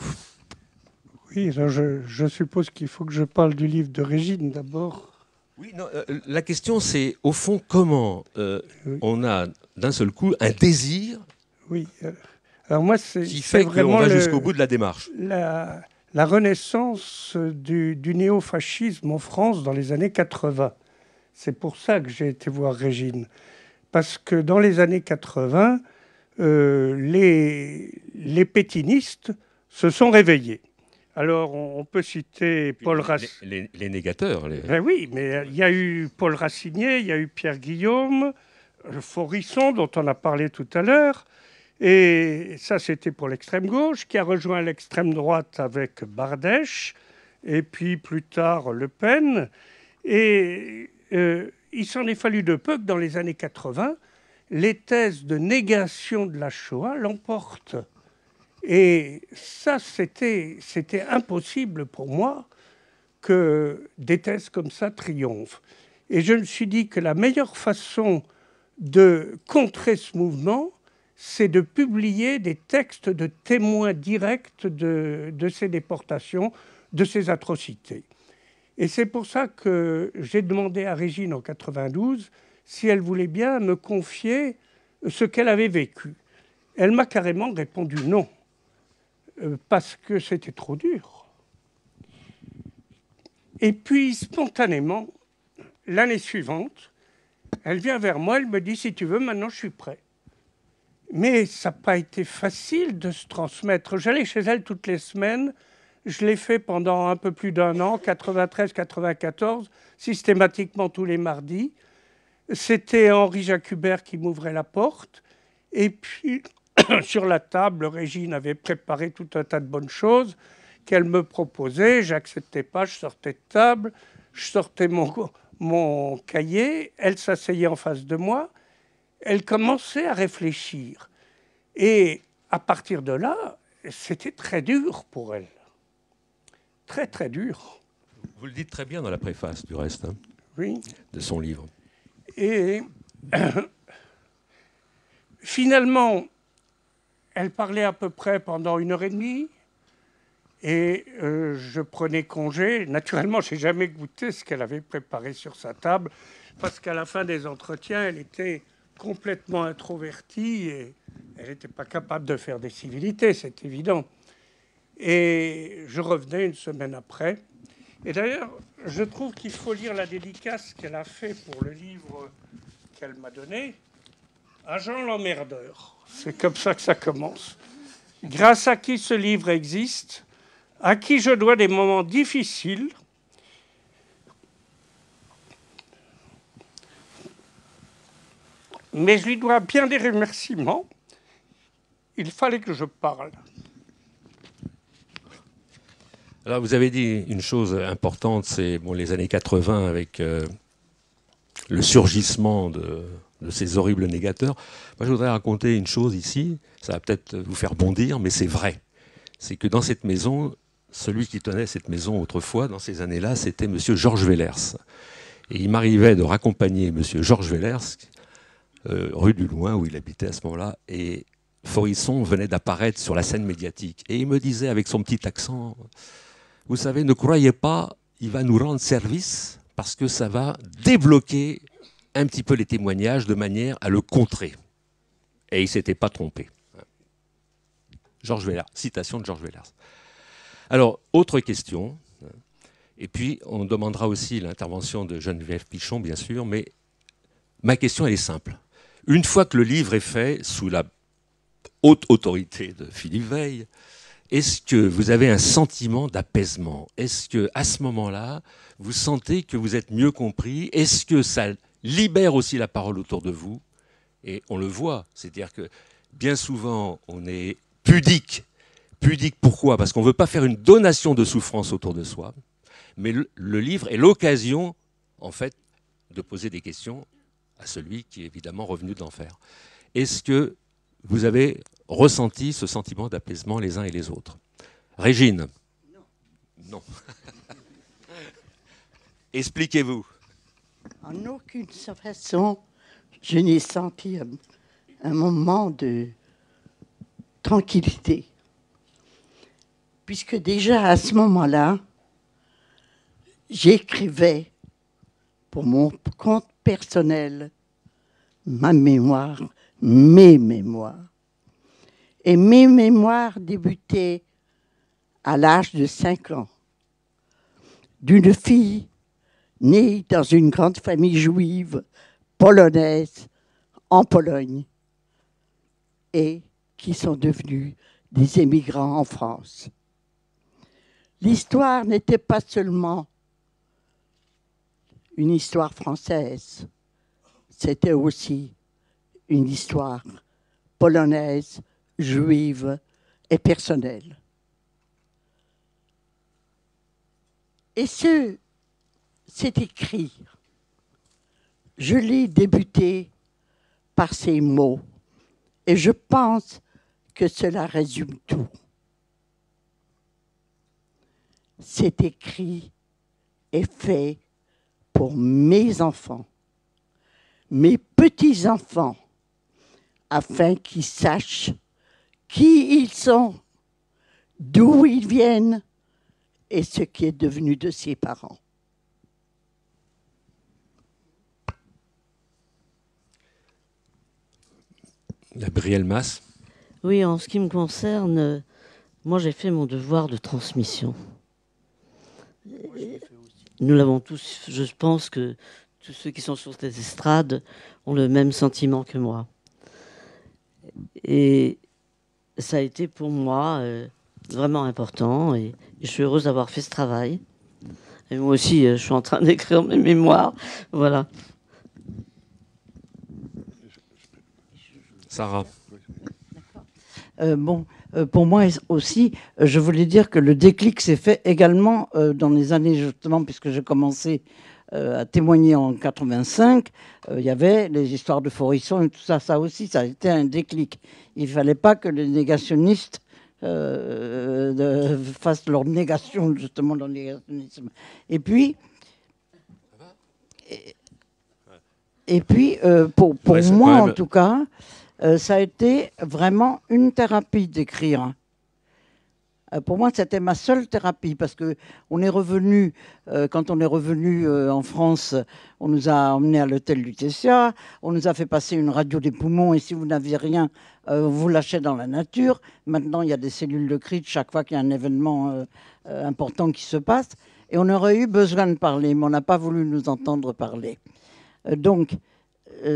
Oui, je, je suppose qu'il faut que je parle du livre de Régine d'abord. Oui, non, euh, la question c'est, au fond, comment euh, oui. on a d'un seul coup un désir oui. Alors moi, qui fait qu'on va jusqu'au bout de la démarche. La, la renaissance du, du néofascisme en France dans les années quatre-vingts. C'est pour ça que j'ai été voir Régine. Parce que dans les années quatre-vingts, euh, les, les pétinistes se sont réveillés. Alors, on peut citer Paul Racine. Les, les, les négateurs. Les... Ben oui, mais il y a eu Paul Racinier, il y a eu Pierre Guillaume, Faurisson, dont on a parlé tout à l'heure. Et ça, c'était pour l'extrême gauche, qui a rejoint l'extrême droite avec Bardèche, et puis plus tard Le Pen. Et euh, il s'en est fallu de peu que dans les années quatre-vingts, les thèses de négation de la Shoah l'emportent. Et ça, c'était impossible pour moi que des thèses comme ça triomphent. Et je me suis dit que la meilleure façon de contrer ce mouvement, c'est de publier des textes de témoins directs de, de ces déportations, de ces atrocités. Et c'est pour ça que j'ai demandé à Régine en quatre-vingt-douze si elle voulait bien me confier ce qu'elle avait vécu. Elle m'a carrément répondu non. Parce que c'était trop dur. Et puis, spontanément, l'année suivante, elle vient vers moi, elle me dit « Si tu veux, maintenant, je suis prêt. » Mais ça n'a pas été facile de se transmettre. J'allais chez elle toutes les semaines. Je l'ai fait pendant un peu plus d'un an, quatre-vingt-treize quatre-vingt-quatorze, systématiquement tous les mardis. C'était Henri Jakubert qui m'ouvrait la porte. Et puis... Sur la table, Régine avait préparé tout un tas de bonnes choses qu'elle me proposait. Je n'acceptais pas, je sortais de table, je sortais mon, mon cahier. Elle s'asseyait en face de moi. Elle commençait à réfléchir. Et à partir de là, c'était très dur pour elle. Très, très dur. Vous le dites très bien dans la préface, du reste, hein, oui. De son livre. Et euh, finalement... Elle parlait à peu près pendant une heure et demie et euh, je prenais congé. Naturellement, je n'ai jamais goûté ce qu'elle avait préparé sur sa table parce qu'à la fin des entretiens, elle était complètement introvertie et elle n'était pas capable de faire des civilités, c'est évident. Et je revenais une semaine après. Et d'ailleurs, je trouve qu'il faut lire la dédicace qu'elle a faite pour le livre qu'elle m'a donné. À Jean l'emmerdeur, c'est comme ça que ça commence. Grâce à qui ce livre existe, à qui je dois des moments difficiles, mais je lui dois bien des remerciements. Il fallait que je parle. Alors vous avez dit une chose importante, c'est bon, les années quatre-vingts avec euh, le surgissement de... de ces horribles négateurs. Moi, je voudrais raconter une chose ici, ça va peut-être vous faire bondir, mais c'est vrai. C'est que dans cette maison, celui qui tenait cette maison autrefois, dans ces années-là, c'était M. Georges Wellers. Et il m'arrivait de raccompagner M. Georges Wellers, euh, rue du Loing, où il habitait à ce moment-là, et Faurisson venait d'apparaître sur la scène médiatique. Et il me disait, avec son petit accent, « Vous savez, ne croyez pas, il va nous rendre service, parce que ça va débloquer... un petit peu les témoignages de manière à le contrer. » Et il ne s'était pas trompé. Georges Wellers, citation de Georges Wellers. Alors, autre question, et puis on demandera aussi l'intervention de Geneviève Pichon, bien sûr, mais ma question elle est simple. Une fois que le livre est fait sous la haute autorité de Philippe Weyl, est-ce que vous avez un sentiment d'apaisement? Est-ce qu'à ce moment-là, vous sentez que vous êtes mieux compris? Est-ce que ça... libère aussi la parole autour de vous, et on le voit, c'est-à-dire que bien souvent, on est pudique. Pudique pourquoi? Parce qu'on ne veut pas faire une donation de souffrance autour de soi, mais le, le livre est l'occasion, en fait, de poser des questions à celui qui est évidemment revenu de l'enfer. Est-ce que vous avez ressenti ce sentiment d'apaisement les uns et les autres? Régine? Non. Non. Expliquez-vous. En aucune façon, je n'ai senti un, un moment de tranquillité. Puisque déjà à ce moment-là, j'écrivais pour mon compte personnel ma mémoire, mes mémoires. Et mes mémoires débutaient à l'âge de cinq ans d'une fille née dans une grande famille juive polonaise en Pologne et qui sont devenus des émigrants en France. l'histoire n'était pas seulement une histoire française, c'était aussi une histoire polonaise, juive et personnelle. Et ce, c'est écrit. Je l'ai débuté par ces mots et je pense que cela résume tout. C'est écrit et fait pour mes enfants, mes petits-enfants, afin qu'ils sachent qui ils sont, d'où ils viennent et ce qui est devenu de ses parents. Gabrielle Mass. Oui, en ce qui me concerne, moi j'ai fait mon devoir de transmission. Moi, je l'ai fait aussi. Nous l'avons tous, je pense que tous ceux qui sont sur cette estrade ont le même sentiment que moi. Et ça a été pour moi euh, vraiment important et je suis heureuse d'avoir fait ce travail. Et moi aussi, je suis en train d'écrire mes mémoires. Voilà. Sarah. Euh, bon, euh, pour moi aussi, euh, je voulais dire que le déclic s'est fait également euh, dans les années, justement, puisque j'ai commencé euh, à témoigner en quatre-vingt-cinq, euh, il y avait les histoires de Faurisson et tout ça, ça aussi, ça a été un déclic. Il ne fallait pas que les négationnistes euh, de, fassent leur négation, justement, dans le négationnisme. Et puis... Et, et puis, euh, pour, pour ouais, moi, même... en tout cas... Euh, ça a été vraiment une thérapie d'écrire. Euh, pour moi, c'était ma seule thérapie parce que on est revenu, euh, quand on est revenu euh, en France, on nous a emmenés à l'hôtel du Lutetia, on nous a fait passer une radio des poumons et si vous n'aviez rien, euh, vous lâchez dans la nature. Maintenant, il y a des cellules de crise chaque fois qu'il y a un événement euh, euh, important qui se passe et on aurait eu besoin de parler, mais on n'a pas voulu nous entendre parler. Euh, donc,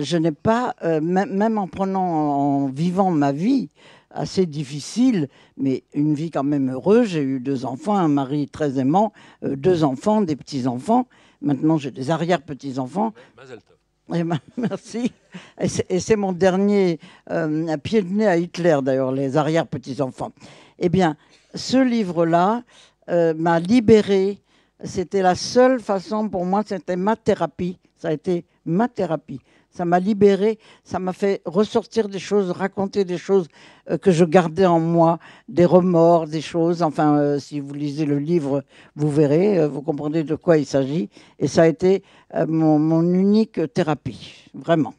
je n'ai pas, euh, même en prenant, en vivant ma vie assez difficile, mais une vie quand même heureuse. J'ai eu deux enfants, un mari très aimant, euh, deux enfants, des petits-enfants. Maintenant, j'ai des arrière-petits-enfants. Mazel tov. Eh ben, merci. Et c'est mon dernier euh, pied de nez à Hitler, d'ailleurs, les arrière-petits-enfants. Eh bien, ce livre-là euh, m'a libérée. C'était la seule façon pour moi, c'était ma thérapie. Ça a été ma thérapie. Ça m'a libérée, ça m'a fait ressortir des choses, raconter des choses euh, que je gardais en moi, des remords, des choses. Enfin, euh, si vous lisez le livre, vous verrez, euh, vous comprenez de quoi il s'agit. Et ça a été euh, mon, mon unique thérapie, vraiment.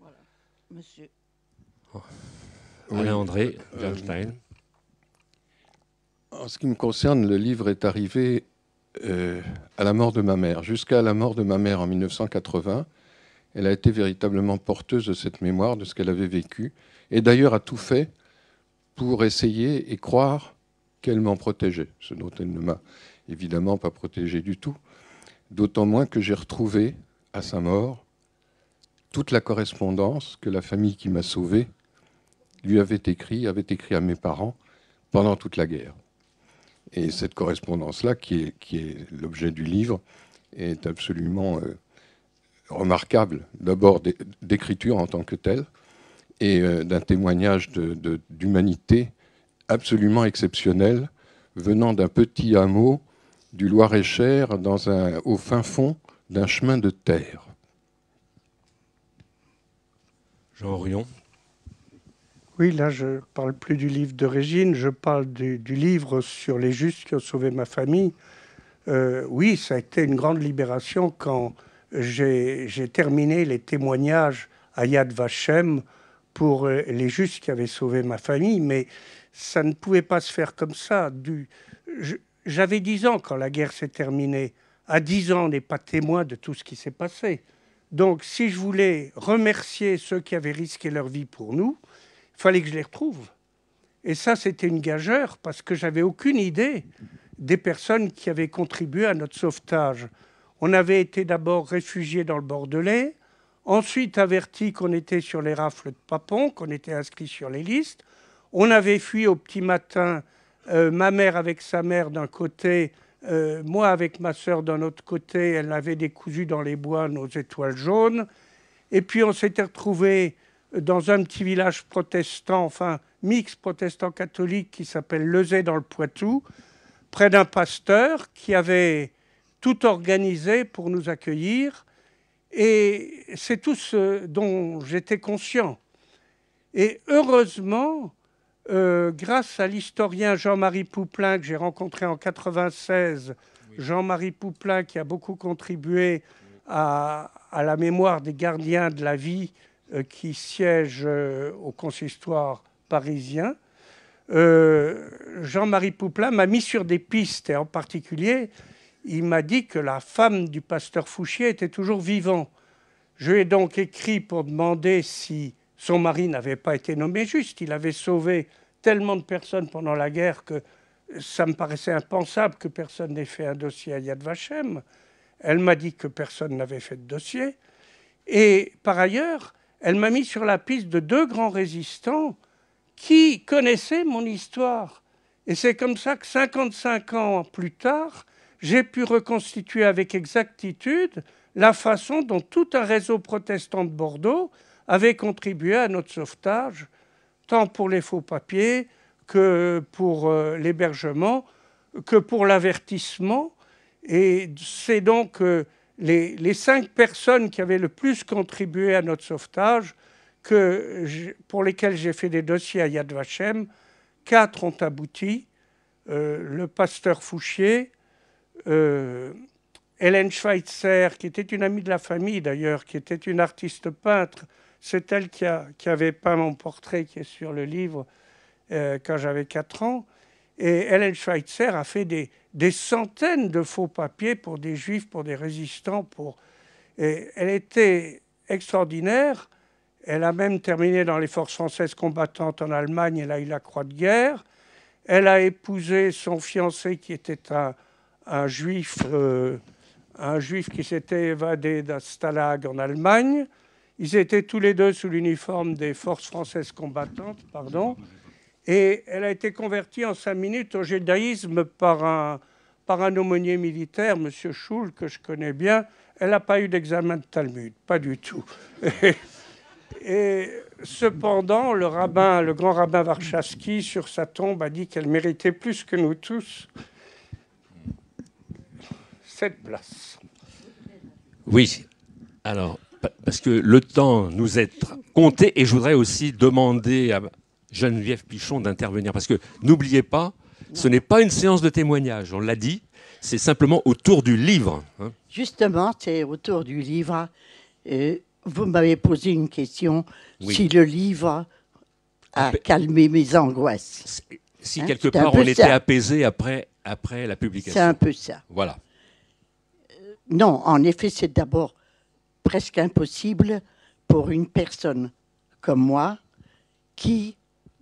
Voilà. Monsieur. Oh. Oui. Alain André Bernstein. Euh, en ce qui me concerne, le livre est arrivé euh, à la mort de ma mère, jusqu'à la mort de ma mère en mille neuf cent quatre-vingts. Elle a été véritablement porteuse de cette mémoire, de ce qu'elle avait vécu, et d'ailleurs a tout fait pour essayer et croire qu'elle m'en protégeait, ce dont elle ne m'a évidemment pas protégé du tout, d'autant moins que j'ai retrouvé, à sa mort, toute la correspondance que la famille qui m'a sauvé lui avait écrit, avait écrit à mes parents pendant toute la guerre. Et cette correspondance-là, qui est, qui est l'objet du livre, est absolument... Euh, remarquable, d'abord d'écriture en tant que telle, et d'un témoignage d'humanité absolument exceptionnel, venant d'un petit hameau du Loir-et-Cher, dans un, au fin fond d'un chemin de terre. Jean Henrion. Oui, là, je ne parle plus du livre de Régine, je parle du, du livre sur les justes qui ont sauvé ma famille. Euh, oui, ça a été une grande libération quand... J'ai terminé les témoignages à Yad Vashem pour les justes qui avaient sauvé ma famille, mais ça ne pouvait pas se faire comme ça. Du... J'avais dix ans quand la guerre s'est terminée. À dix ans, on n'est pas témoin de tout ce qui s'est passé. Donc, si je voulais remercier ceux qui avaient risqué leur vie pour nous, il fallait que je les retrouve. Et ça, c'était une gageure, parce que j'avais aucune idée des personnes qui avaient contribué à notre sauvetage. On avait été d'abord réfugiés dans le Bordelais, ensuite avertis qu'on était sur les rafles de Papon, qu'on était inscrits sur les listes. On avait fui au petit matin euh, ma mère avec sa mère d'un côté, euh, moi avec ma sœur d'un autre côté, elle avait décousu dans les bois nos étoiles jaunes. Et puis on s'était retrouvés dans un petit village protestant, enfin mix protestant-catholique qui s'appelle Lezay dans le Poitou, près d'un pasteur qui avait tout organisé pour nous accueillir. Et c'est tout ce dont j'étais conscient. Et heureusement, euh, grâce à l'historien Jean-Marie Pouplin que j'ai rencontré en mille neuf cent quatre-vingt-seize, oui. Jean-Marie Pouplin qui a beaucoup contribué à, à la mémoire des gardiens de la vie euh, qui siègent euh, au consistoire parisien, euh, Jean-Marie Pouplin m'a mis sur des pistes, et en particulier, il m'a dit que la femme du pasteur Fouchier était toujours vivante. Je lui ai donc écrit pour demander si son mari n'avait pas été nommé juste. Il avait sauvé tellement de personnes pendant la guerre que ça me paraissait impensable que personne n'ait fait un dossier à Yad Vashem. Elle m'a dit que personne n'avait fait de dossier. Et par ailleurs, elle m'a mis sur la piste de deux grands résistants qui connaissaient mon histoire. Et c'est comme ça que cinquante-cinq ans plus tard, j'ai pu reconstituer avec exactitude la façon dont tout un réseau protestant de Bordeaux avait contribué à notre sauvetage, tant pour les faux-papiers que pour euh, l'hébergement, que pour l'avertissement. Et c'est donc euh, les, les cinq personnes qui avaient le plus contribué à notre sauvetage, que pour lesquelles j'ai fait des dossiers à Yad Vashem. Quatre ont abouti, euh, le pasteur Fouchier, Euh, Hélène Schweitzer, qui était une amie de la famille d'ailleurs, qui était une artiste peintre. C'est elle qui, a, qui avait peint mon portrait qui est sur le livre euh, quand j'avais quatre ans. Et Hélène Schweitzer a fait des, des centaines de faux papiers pour des juifs, pour des résistants. Pour... Et elle était extraordinaire. Elle a même terminé dans les forces françaises combattantes en Allemagne. Elle a eu la croix de guerre. Elle a épousé son fiancé qui était un... Un juif, euh, un juif qui s'était évadé d'un stalag en Allemagne. Ils étaient tous les deux sous l'uniforme des forces françaises combattantes, pardon. Et elle a été convertie en cinq minutes au judaïsme par un, par un aumônier militaire, M. Schul, que je connais bien. Elle n'a pas eu d'examen de Talmud, pas du tout. Et, et cependant, le rabbin, le grand rabbin Warshawski, sur sa tombe, a dit qu'elle méritait plus que nous tous cette place. Oui, alors, parce que le temps nous est compté, et je voudrais aussi demander à Geneviève Pichon d'intervenir, parce que n'oubliez pas, ce n'est pas une séance de témoignage, on l'a dit, c'est simplement autour du livre. Hein. Justement, c'est autour du livre. Euh, vous m'avez posé une question, oui. Si le livre a Apé calmé mes angoisses. Si hein, quelque part on était apaisé après, après la publication. C'est un peu ça. Voilà. Non, en effet, c'est d'abord presque impossible pour une personne comme moi qui,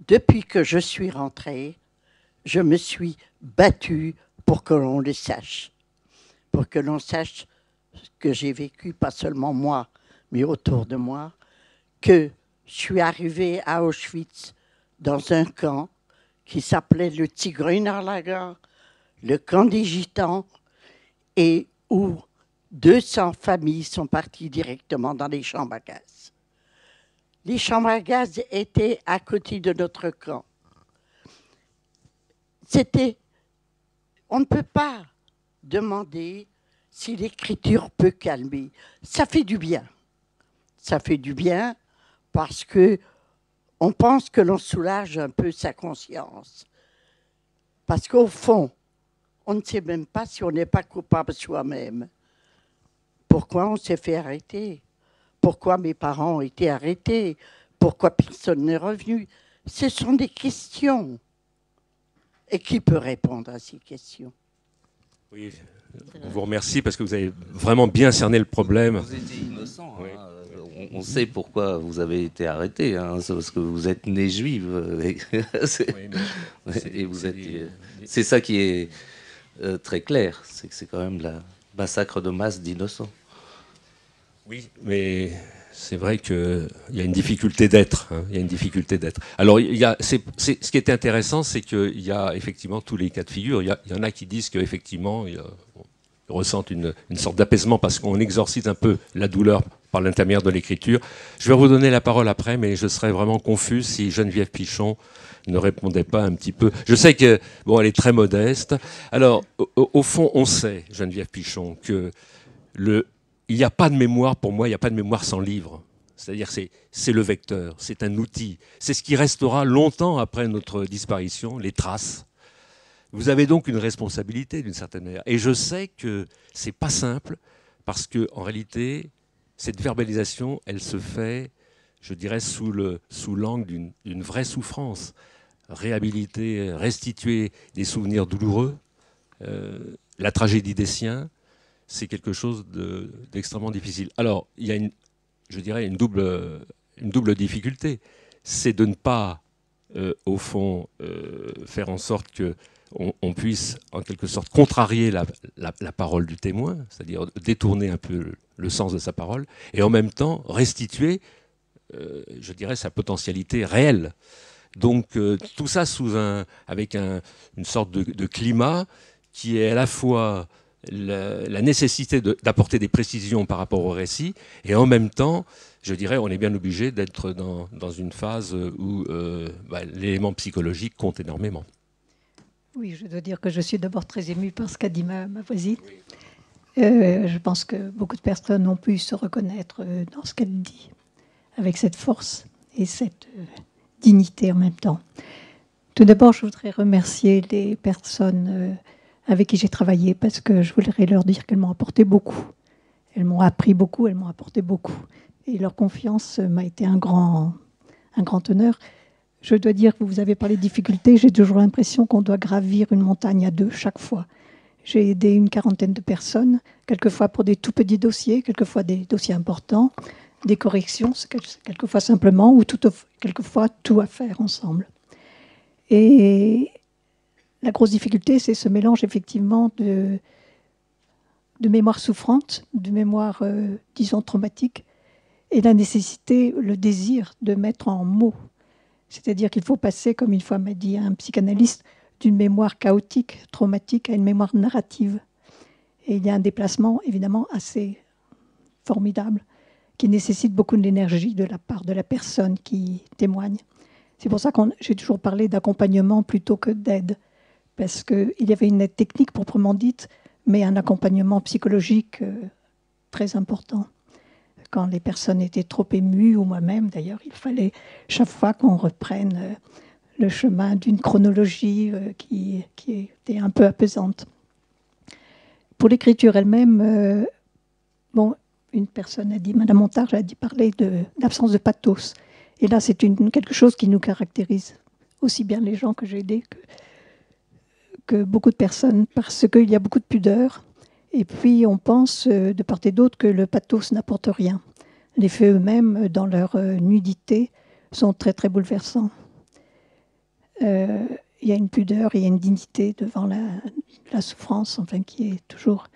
depuis que je suis rentrée, je me suis battue pour que l'on le sache, pour que l'on sache ce que j'ai vécu, pas seulement moi, mais autour de moi, que je suis arrivée à Auschwitz dans un camp qui s'appelait le Tigrünerlager, le camp des Gitans, et où deux cents familles sont parties directement dans les chambres à gaz. Les chambres à gaz étaient à côté de notre camp. C'était... On ne peut pas demander si l'écriture peut calmer. Ça fait du bien. Ça fait du bien parce que on pense que l'on soulage un peu sa conscience. Parce qu'au fond, on ne sait même pas si on n'est pas coupable soi-même. Pourquoi on s'est fait arrêter? Pourquoi mes parents ont été arrêtés? Pourquoi personne n'est revenu? Ce sont des questions. Et qui peut répondre à ces questions? Oui, on vous remercie parce que vous avez vraiment bien cerné le problème. Vous étiez innocent. Oui. Hein. On sait pourquoi vous avez été arrêté. Hein. C'est parce que vous êtes né juive. Et, oui, et vous êtes... C'est ça qui est... Euh, très clair, c'est que c'est quand même le massacre de masse d'innocents. Oui, mais c'est vrai qu'il y a une difficulté d'être. Hein, il y a une difficulté d'être. Alors, il y a, c'est, c'est, ce qui était intéressant, c'est qu'il y a effectivement tous les cas de figure. Il y, a, il y en a qui disent qu'effectivement, ils ressentent une, une sorte d'apaisement parce qu'on exorcise un peu la douleur par l'intermédiaire de l'écriture. Je vais vous donner la parole après, mais je serais vraiment confus si Geneviève Pichon ne répondait pas un petit peu. Je sais que, bon, elle est très modeste. Alors, au, au fond, on sait, Geneviève Pichon, que le... Il n'y a pas de mémoire, pour moi, il n'y a pas de mémoire sans livre. C'est-à-dire c'est c'est le vecteur, c'est un outil. C'est ce qui restera longtemps après notre disparition, les traces. Vous avez donc une responsabilité d'une certaine manière. Et je sais que ce n'est pas simple, parce qu'en réalité, cette verbalisation, elle se fait, je dirais, sous le, sous l'angle d'une, d'une vraie souffrance. Réhabiliter, restituer des souvenirs douloureux, euh, la tragédie des siens, c'est quelque chose de, d'extrêmement difficile. Alors, il y a, une, je dirais, une double, une double difficulté. C'est de ne pas, euh, au fond, euh, faire en sorte qu'on on puisse, en quelque sorte, contrarier la, la, la parole du témoin, c'est-à-dire détourner un peu le, le sens de sa parole, et en même temps restituer, euh, je dirais, sa potentialité réelle. Donc, euh, tout ça sous un, avec un, une sorte de, de climat qui est à la fois... La, la nécessité de, d'apporter des précisions par rapport au récit, et en même temps, je dirais, on est bien obligé d'être dans, dans une phase où euh, bah, l'élément psychologique compte énormément. Oui, je dois dire que je suis d'abord très émue par ce qu'a dit ma, ma voisine. Oui. Euh, je pense que beaucoup de personnes ont pu se reconnaître dans ce qu'elle dit, avec cette force et cette euh, dignité en même temps. Tout d'abord, je voudrais remercier les personnes... Euh, avec qui j'ai travaillé, parce que je voudrais leur dire qu'elles m'ont apporté beaucoup. Elles m'ont appris beaucoup, elles m'ont apporté beaucoup. Et leur confiance m'a été un grand, un grand honneur. Je dois dire que vous avez parlé de difficultés, j'ai toujours l'impression qu'on doit gravir une montagne à deux chaque fois. J'ai aidé une quarantaine de personnes, quelquefois pour des tout petits dossiers, quelquefois des dossiers importants, des corrections, quelquefois simplement, ou tout, quelquefois tout à faire ensemble. Et... la grosse difficulté, c'est ce mélange effectivement de, de mémoire souffrante, de mémoire, euh, disons, traumatique, et la nécessité, le désir de mettre en mots. C'est-à-dire qu'il faut passer, comme une fois m'a dit un psychanalyste, d'une mémoire chaotique, traumatique, à une mémoire narrative. Et il y a un déplacement, évidemment, assez formidable, qui nécessite beaucoup d'énergie de la part de la personne qui témoigne. C'est pour ça que j'ai toujours parlé d'accompagnement plutôt que d'aide. Parce qu'il y avait une aide technique proprement dite, mais un accompagnement psychologique euh, très important. Quand les personnes étaient trop émues, ou moi-même d'ailleurs, il fallait chaque fois qu'on reprenne euh, le chemin d'une chronologie euh, qui, qui était un peu apaisante. Pour l'écriture elle-même, euh, bon, une personne a dit, Madame Montard, elle a dit parler de, d'absence de pathos. Et là, c'est une, quelque chose qui nous caractérise, aussi bien les gens que j'ai aidés que... que beaucoup de personnes, parce qu'il y a beaucoup de pudeur. Et puis, on pense euh, de part et d'autre que le pathos n'apporte rien. Les faits eux-mêmes, dans leur euh, nudité, sont très, très bouleversants. Euh, il y a une pudeur, il y a une dignité devant la, la souffrance, enfin, qui est toujours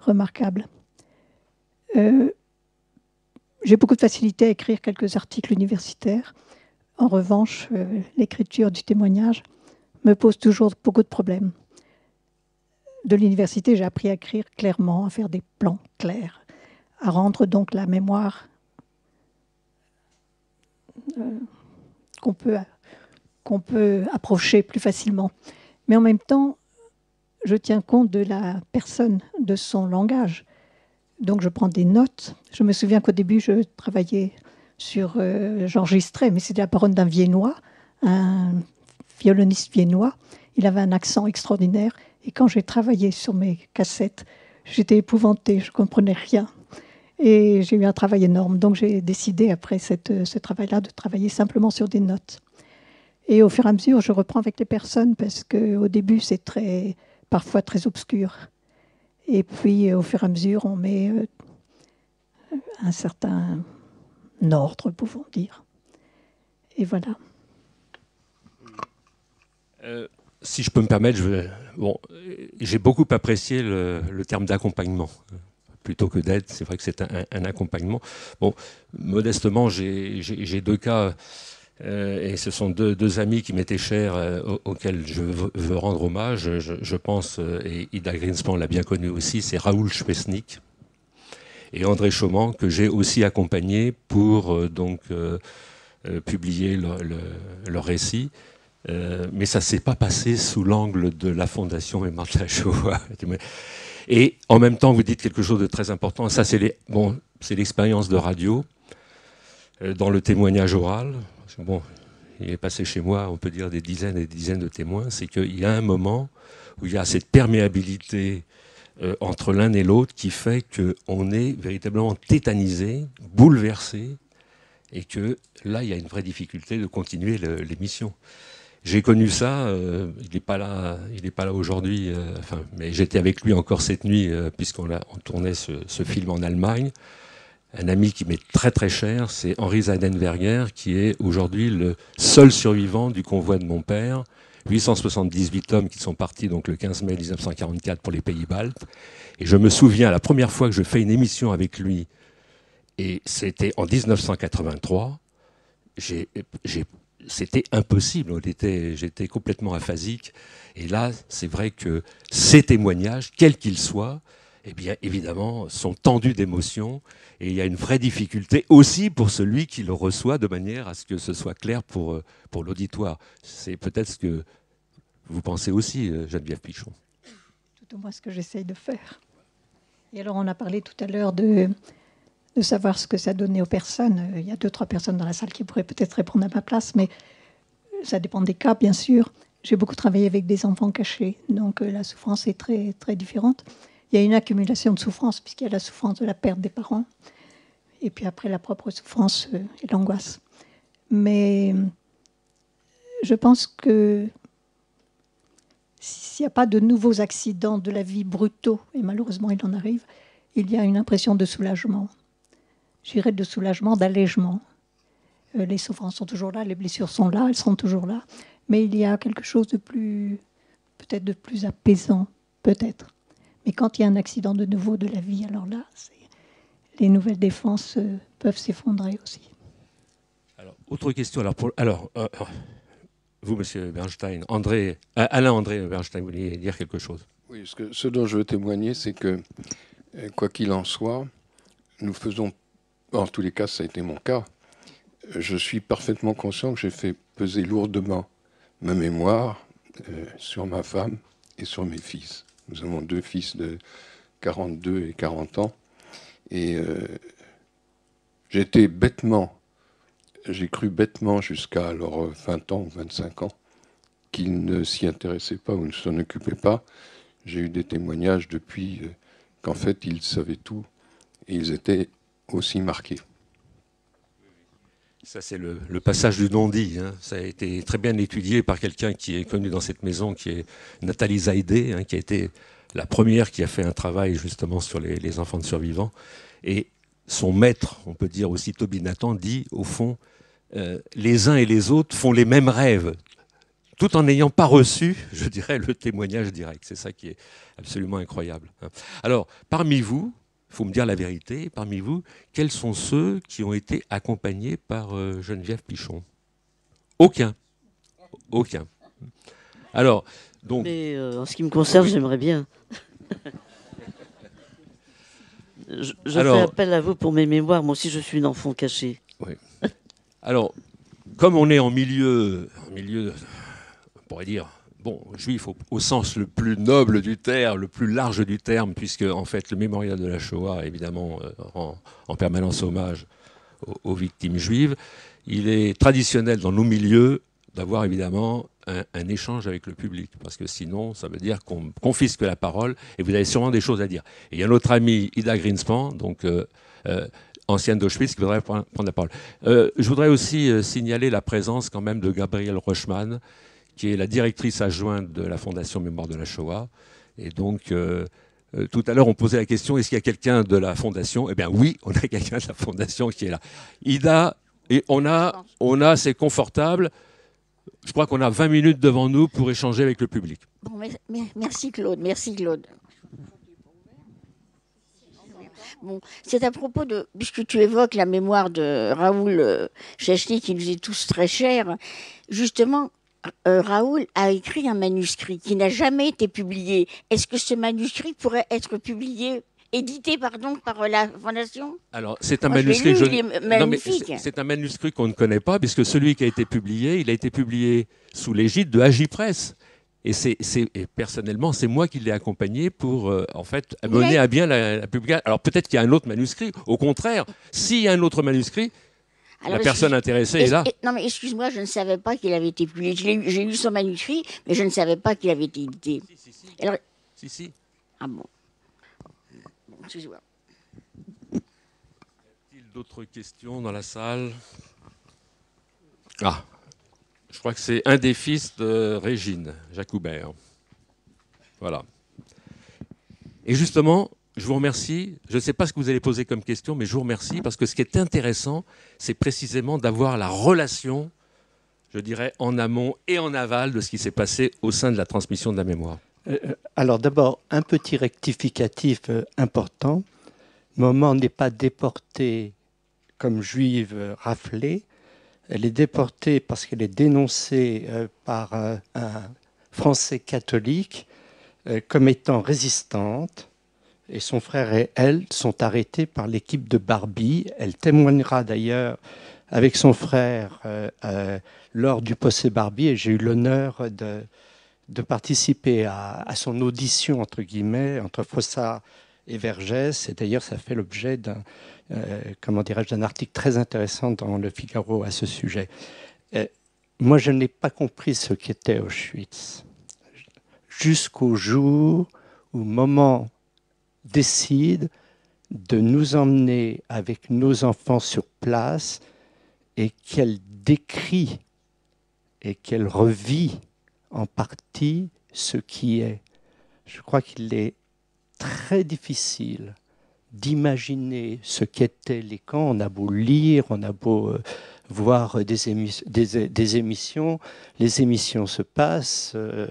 remarquable. Euh, j'ai beaucoup de facilité à écrire quelques articles universitaires. En revanche, euh, l'écriture du témoignage me pose toujours beaucoup de problèmes. De l'université, j'ai appris à écrire clairement, à faire des plans clairs, à rendre donc la mémoire euh, qu'on peut, qu'on peut approcher plus facilement. Mais en même temps, je tiens compte de la personne, de son langage. Donc je prends des notes. Je me souviens qu'au début, je travaillais sur... Euh, j'enregistrais, mais c'était la parole d'un Viennois, un... violoniste viennois, il avait un accent extraordinaire. Et quand j'ai travaillé sur mes cassettes, j'étais épouvantée, je ne comprenais rien. Et j'ai eu un travail énorme. Donc j'ai décidé, après cette, ce travail-là, de travailler simplement sur des notes. Et au fur et à mesure, je reprends avec les personnes, parce qu'au début, c'est très, parfois très obscur. Et puis, au fur et à mesure, on met un certain ordre, pouvons dire. Et voilà. Euh, si je peux me permettre, je veux, bon, j'ai beaucoup apprécié le, le terme d'accompagnement, plutôt que d'aide. C'est vrai que c'est un, un accompagnement. Bon, modestement, j'ai, j'ai, j'ai deux cas... Euh, et ce sont deux, deux amis qui m'étaient chers, euh, auxquels je veux, veux rendre hommage. Je, je pense, euh, et Ida Grinspan l'a bien connu aussi, c'est Raoul Schwestnick et André Chaumont, que j'ai aussi accompagnés pour euh, donc, euh, euh, publier le, le, leur récit. Euh, mais ça ne s'est pas passé sous l'angle de la Fondation Mémoire de la Shoah. Et en même temps, vous dites quelque chose de très important. Ça, c'est les, bon, c'est l'expérience de radio, euh, dans le témoignage oral. Bon, il est passé chez moi, on peut dire, des dizaines et des dizaines de témoins. C'est qu'il y a un moment où il y a cette perméabilité euh, entre l'un et l'autre qui fait qu'on est véritablement tétanisé, bouleversé, et que là, il y a une vraie difficulté de continuer le, l'émission. J'ai connu ça, euh, il n'est pas là, il n'est pas là aujourd'hui, euh, enfin, mais j'étais avec lui encore cette nuit, euh, puisqu'on a, on tournait ce, ce film en Allemagne. Un ami qui m'est très très cher, c'est Henri Vergès, qui est aujourd'hui le seul survivant du convoi de mon père. huit cent soixante-dix-huit hommes qui sont partis donc, le quinze mai mille neuf cent quarante-quatre pour les Pays-Baltes. Et je me souviens, la première fois que je fais une émission avec lui, et c'était en dix-neuf cent quatre-vingt-trois, j'ai, j'ai, c'était impossible, on était, j'étais complètement aphasique. Et là, c'est vrai que ces témoignages, quels qu'ils soient, eh bien, évidemment, sont tendus d'émotion et il y a une vraie difficulté aussi pour celui qui le reçoit de manière à ce que ce soit clair pour, pour l'auditoire. C'est peut-être ce que vous pensez aussi, Geneviève Pichon. Tout au moins ce que j'essaye de faire. Et alors, on a parlé tout à l'heure de, de savoir ce que ça donnait aux personnes. Il y a deux, trois personnes dans la salle qui pourraient peut-être répondre à ma place, mais ça dépend des cas, bien sûr. J'ai beaucoup travaillé avec des enfants cachés, donc la souffrance est très, très différente. Il y a une accumulation de souffrance, puisqu'il y a la souffrance de la perte des parents, et puis après la propre souffrance euh, et l'angoisse. Mais je pense que s'il n'y a pas de nouveaux accidents de la vie brutaux, et malheureusement il en arrive, il y a une impression de soulagement. J'irais de soulagement, d'allègement. Euh, les souffrances sont toujours là, les blessures sont là, elles sont toujours là, mais il y a quelque chose de plus, peut-être de plus apaisant, peut-être. Et quand il y a un accident de nouveau de la vie, alors là, c'est... les nouvelles défenses euh, peuvent s'effondrer aussi. Alors, autre question. Alors, pour... alors euh, vous, monsieur Bernstein, André, euh, Alain André Bernstein, vous vouliez dire quelque chose? Oui, ce, que, ce dont je veux témoigner, c'est que, quoi qu'il en soit, nous faisons, en tous les cas, ça a été mon cas, je suis parfaitement conscient que j'ai fait peser lourdement ma mémoire euh, sur ma femme et sur mes fils. Nous avons deux fils de quarante-deux et quarante ans. Et euh, j'étais bêtement, j'ai cru bêtement jusqu'à alors vingt ans ou vingt-cinq ans qu'ils ne s'y intéressaient pas ou ne s'en occupaient pas. J'ai eu des témoignages depuis euh, qu'en fait ils savaient tout et ils étaient aussi marqués. Ça, c'est le, le passage du non-dit. Hein. Ça a été très bien étudié par quelqu'un qui est connu dans cette maison, qui est Nathalie Zaïdé, hein, qui a été la première qui a fait un travail justement sur les, les enfants de survivants. Et son maître, on peut dire aussi Toby Nathan, dit au fond, euh, les uns et les autres font les mêmes rêves, tout en n'ayant pas reçu, je dirais, le témoignage direct. C'est ça qui est absolument incroyable. Alors, parmi vous, il faut me dire la vérité. Parmi vous, quels sont ceux qui ont été accompagnés par euh, Geneviève Pichon? Aucun. Aucun. Alors, donc... Mais euh, en ce qui me concerne, j'aimerais bien. je je Alors, fais appel à vous pour mes mémoires. Moi aussi, je suis une enfant cachée. Oui. Alors, comme on est en milieu, en milieu, on pourrait dire... Bon, juif au, au sens le plus noble du terme, le plus large du terme, puisque en fait le mémorial de la Shoah, évidemment, rend en permanence hommage aux, aux victimes juives. Il est traditionnel dans nos milieux d'avoir évidemment un, un échange avec le public, parce que sinon, ça veut dire qu'on confisque la parole, et vous avez sûrement des choses à dire. Et il y a notre amie Ida Grinspan, donc euh, euh, ancienne d'Auschwitz, qui voudrait prendre la parole. Euh, je voudrais aussi euh, signaler la présence quand même de Gabrielle Rochman, qui est la directrice adjointe de la Fondation Mémoire de la Shoah. Et donc, euh, euh, tout à l'heure, on posait la question, est-ce qu'il y a quelqu'un de la Fondation? Eh bien oui, on a quelqu'un de la Fondation qui est là. Ida, et on a, on a, c'est confortable, je crois qu'on a vingt minutes devant nous pour échanger avec le public. Bon, mais, mais, merci Claude, merci Claude. Bon, c'est à propos de, puisque tu évoques la mémoire de Raoul Schwestnick, qui nous est tous très cher, justement, euh, Raoul a écrit un manuscrit qui n'a jamais été publié. Est-ce que ce manuscrit pourrait être publié Édité pardon, par la Fondation ? Alors, c'est un, Moi, manuscrit, je l'ai lu, je... il est magnifique. Non, mais c'est un manuscrit qu'on ne connaît pas, puisque celui qui a été publié, il a été publié sous l'égide de Agi Press. Et, c'est, c'est, et personnellement, c'est moi qui l'ai accompagné pour, euh, en fait, mener à bien la, la publication. Alors, peut-être qu'il y a un autre manuscrit. Au contraire, s'il y a un autre manuscrit... Alors, la personne intéressée est, est là. Non, mais excuse-moi, je ne savais pas qu'il avait été publié. J'ai, j'ai lu son manuscrit, mais je ne savais pas qu'il avait été édité. Si, si, si. Alors... si, si. Ah bon. Excusez-moi. Y a-t-il d'autres questions dans la salle ? Ah, je crois que c'est un des fils de Régine Skorka-Jakubert. Voilà. Et justement, je vous remercie. Je ne sais pas ce que vous allez poser comme question, mais je vous remercie parce que ce qui est intéressant, c'est précisément d'avoir la relation, je dirais, en amont et en aval de ce qui s'est passé au sein de la transmission de la mémoire. Alors d'abord, un petit rectificatif important. Maman n'est pas déportée comme juive raflée. Elle est déportée parce qu'elle est dénoncée par un Français catholique comme étant résistante. Et son frère et elle sont arrêtés par l'équipe de Barbie. Elle témoignera d'ailleurs avec son frère lors du procès Barbie. Et j'ai eu l'honneur de... de participer à, à son audition, entre guillemets, entre Faussard et Vergès. Et d'ailleurs, ça fait l'objet d'un, euh, comment dirais-je, d'un article très intéressant dans Le Figaro à ce sujet. Et moi, je n'ai pas compris ce qu'était Auschwitz. Jusqu'au jour où Maman décide de nous emmener avec nos enfants sur place et qu'elle décrit et qu'elle revit en partie ce qui est. Je crois qu'il est très difficile d'imaginer ce qu'étaient les camps. On a beau lire, on a beau euh, voir des, émis- des, des émissions. Les émissions se passent, euh,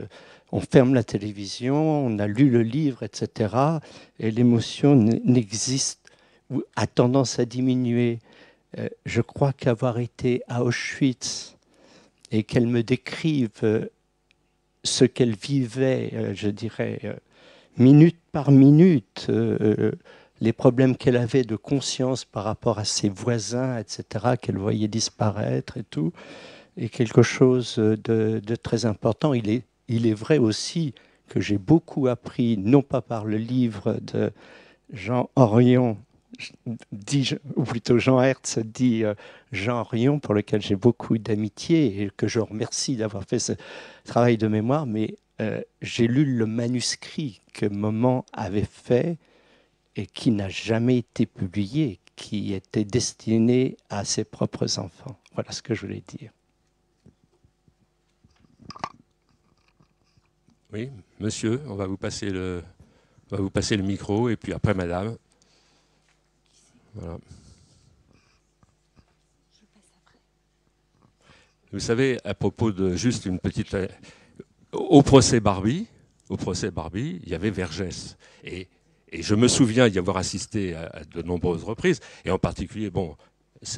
on ferme la télévision, on a lu le livre, et cetera. Et l'émotion n'existe ou a tendance à diminuer. Euh, je crois qu'avoir été à Auschwitz et qu'elle me décrive... Euh, ce qu'elle vivait, je dirais, minute par minute, les problèmes qu'elle avait de conscience par rapport à ses voisins, et cetera, qu'elle voyait disparaître et tout, est quelque chose de, de très important. Il est, il est vrai aussi que j'ai beaucoup appris, non pas par le livre de Jean Henrion, dit, ou plutôt Jean Hertz dit Jean Henrion, pour lequel j'ai beaucoup d'amitié et que je remercie d'avoir fait ce travail de mémoire, mais euh, j'ai lu le manuscrit que Maman avait fait et qui n'a jamais été publié, qui était destiné à ses propres enfants. Voilà ce que je voulais dire. Oui, monsieur, on va vous passer le, on va vous passer le micro et puis après madame. Voilà. Vous savez, à propos de juste une petite... Au procès Barbie, au procès Barbie, il y avait Vergès. Et, et je me souviens y avoir assisté à, à de nombreuses reprises. Et en particulier, bon,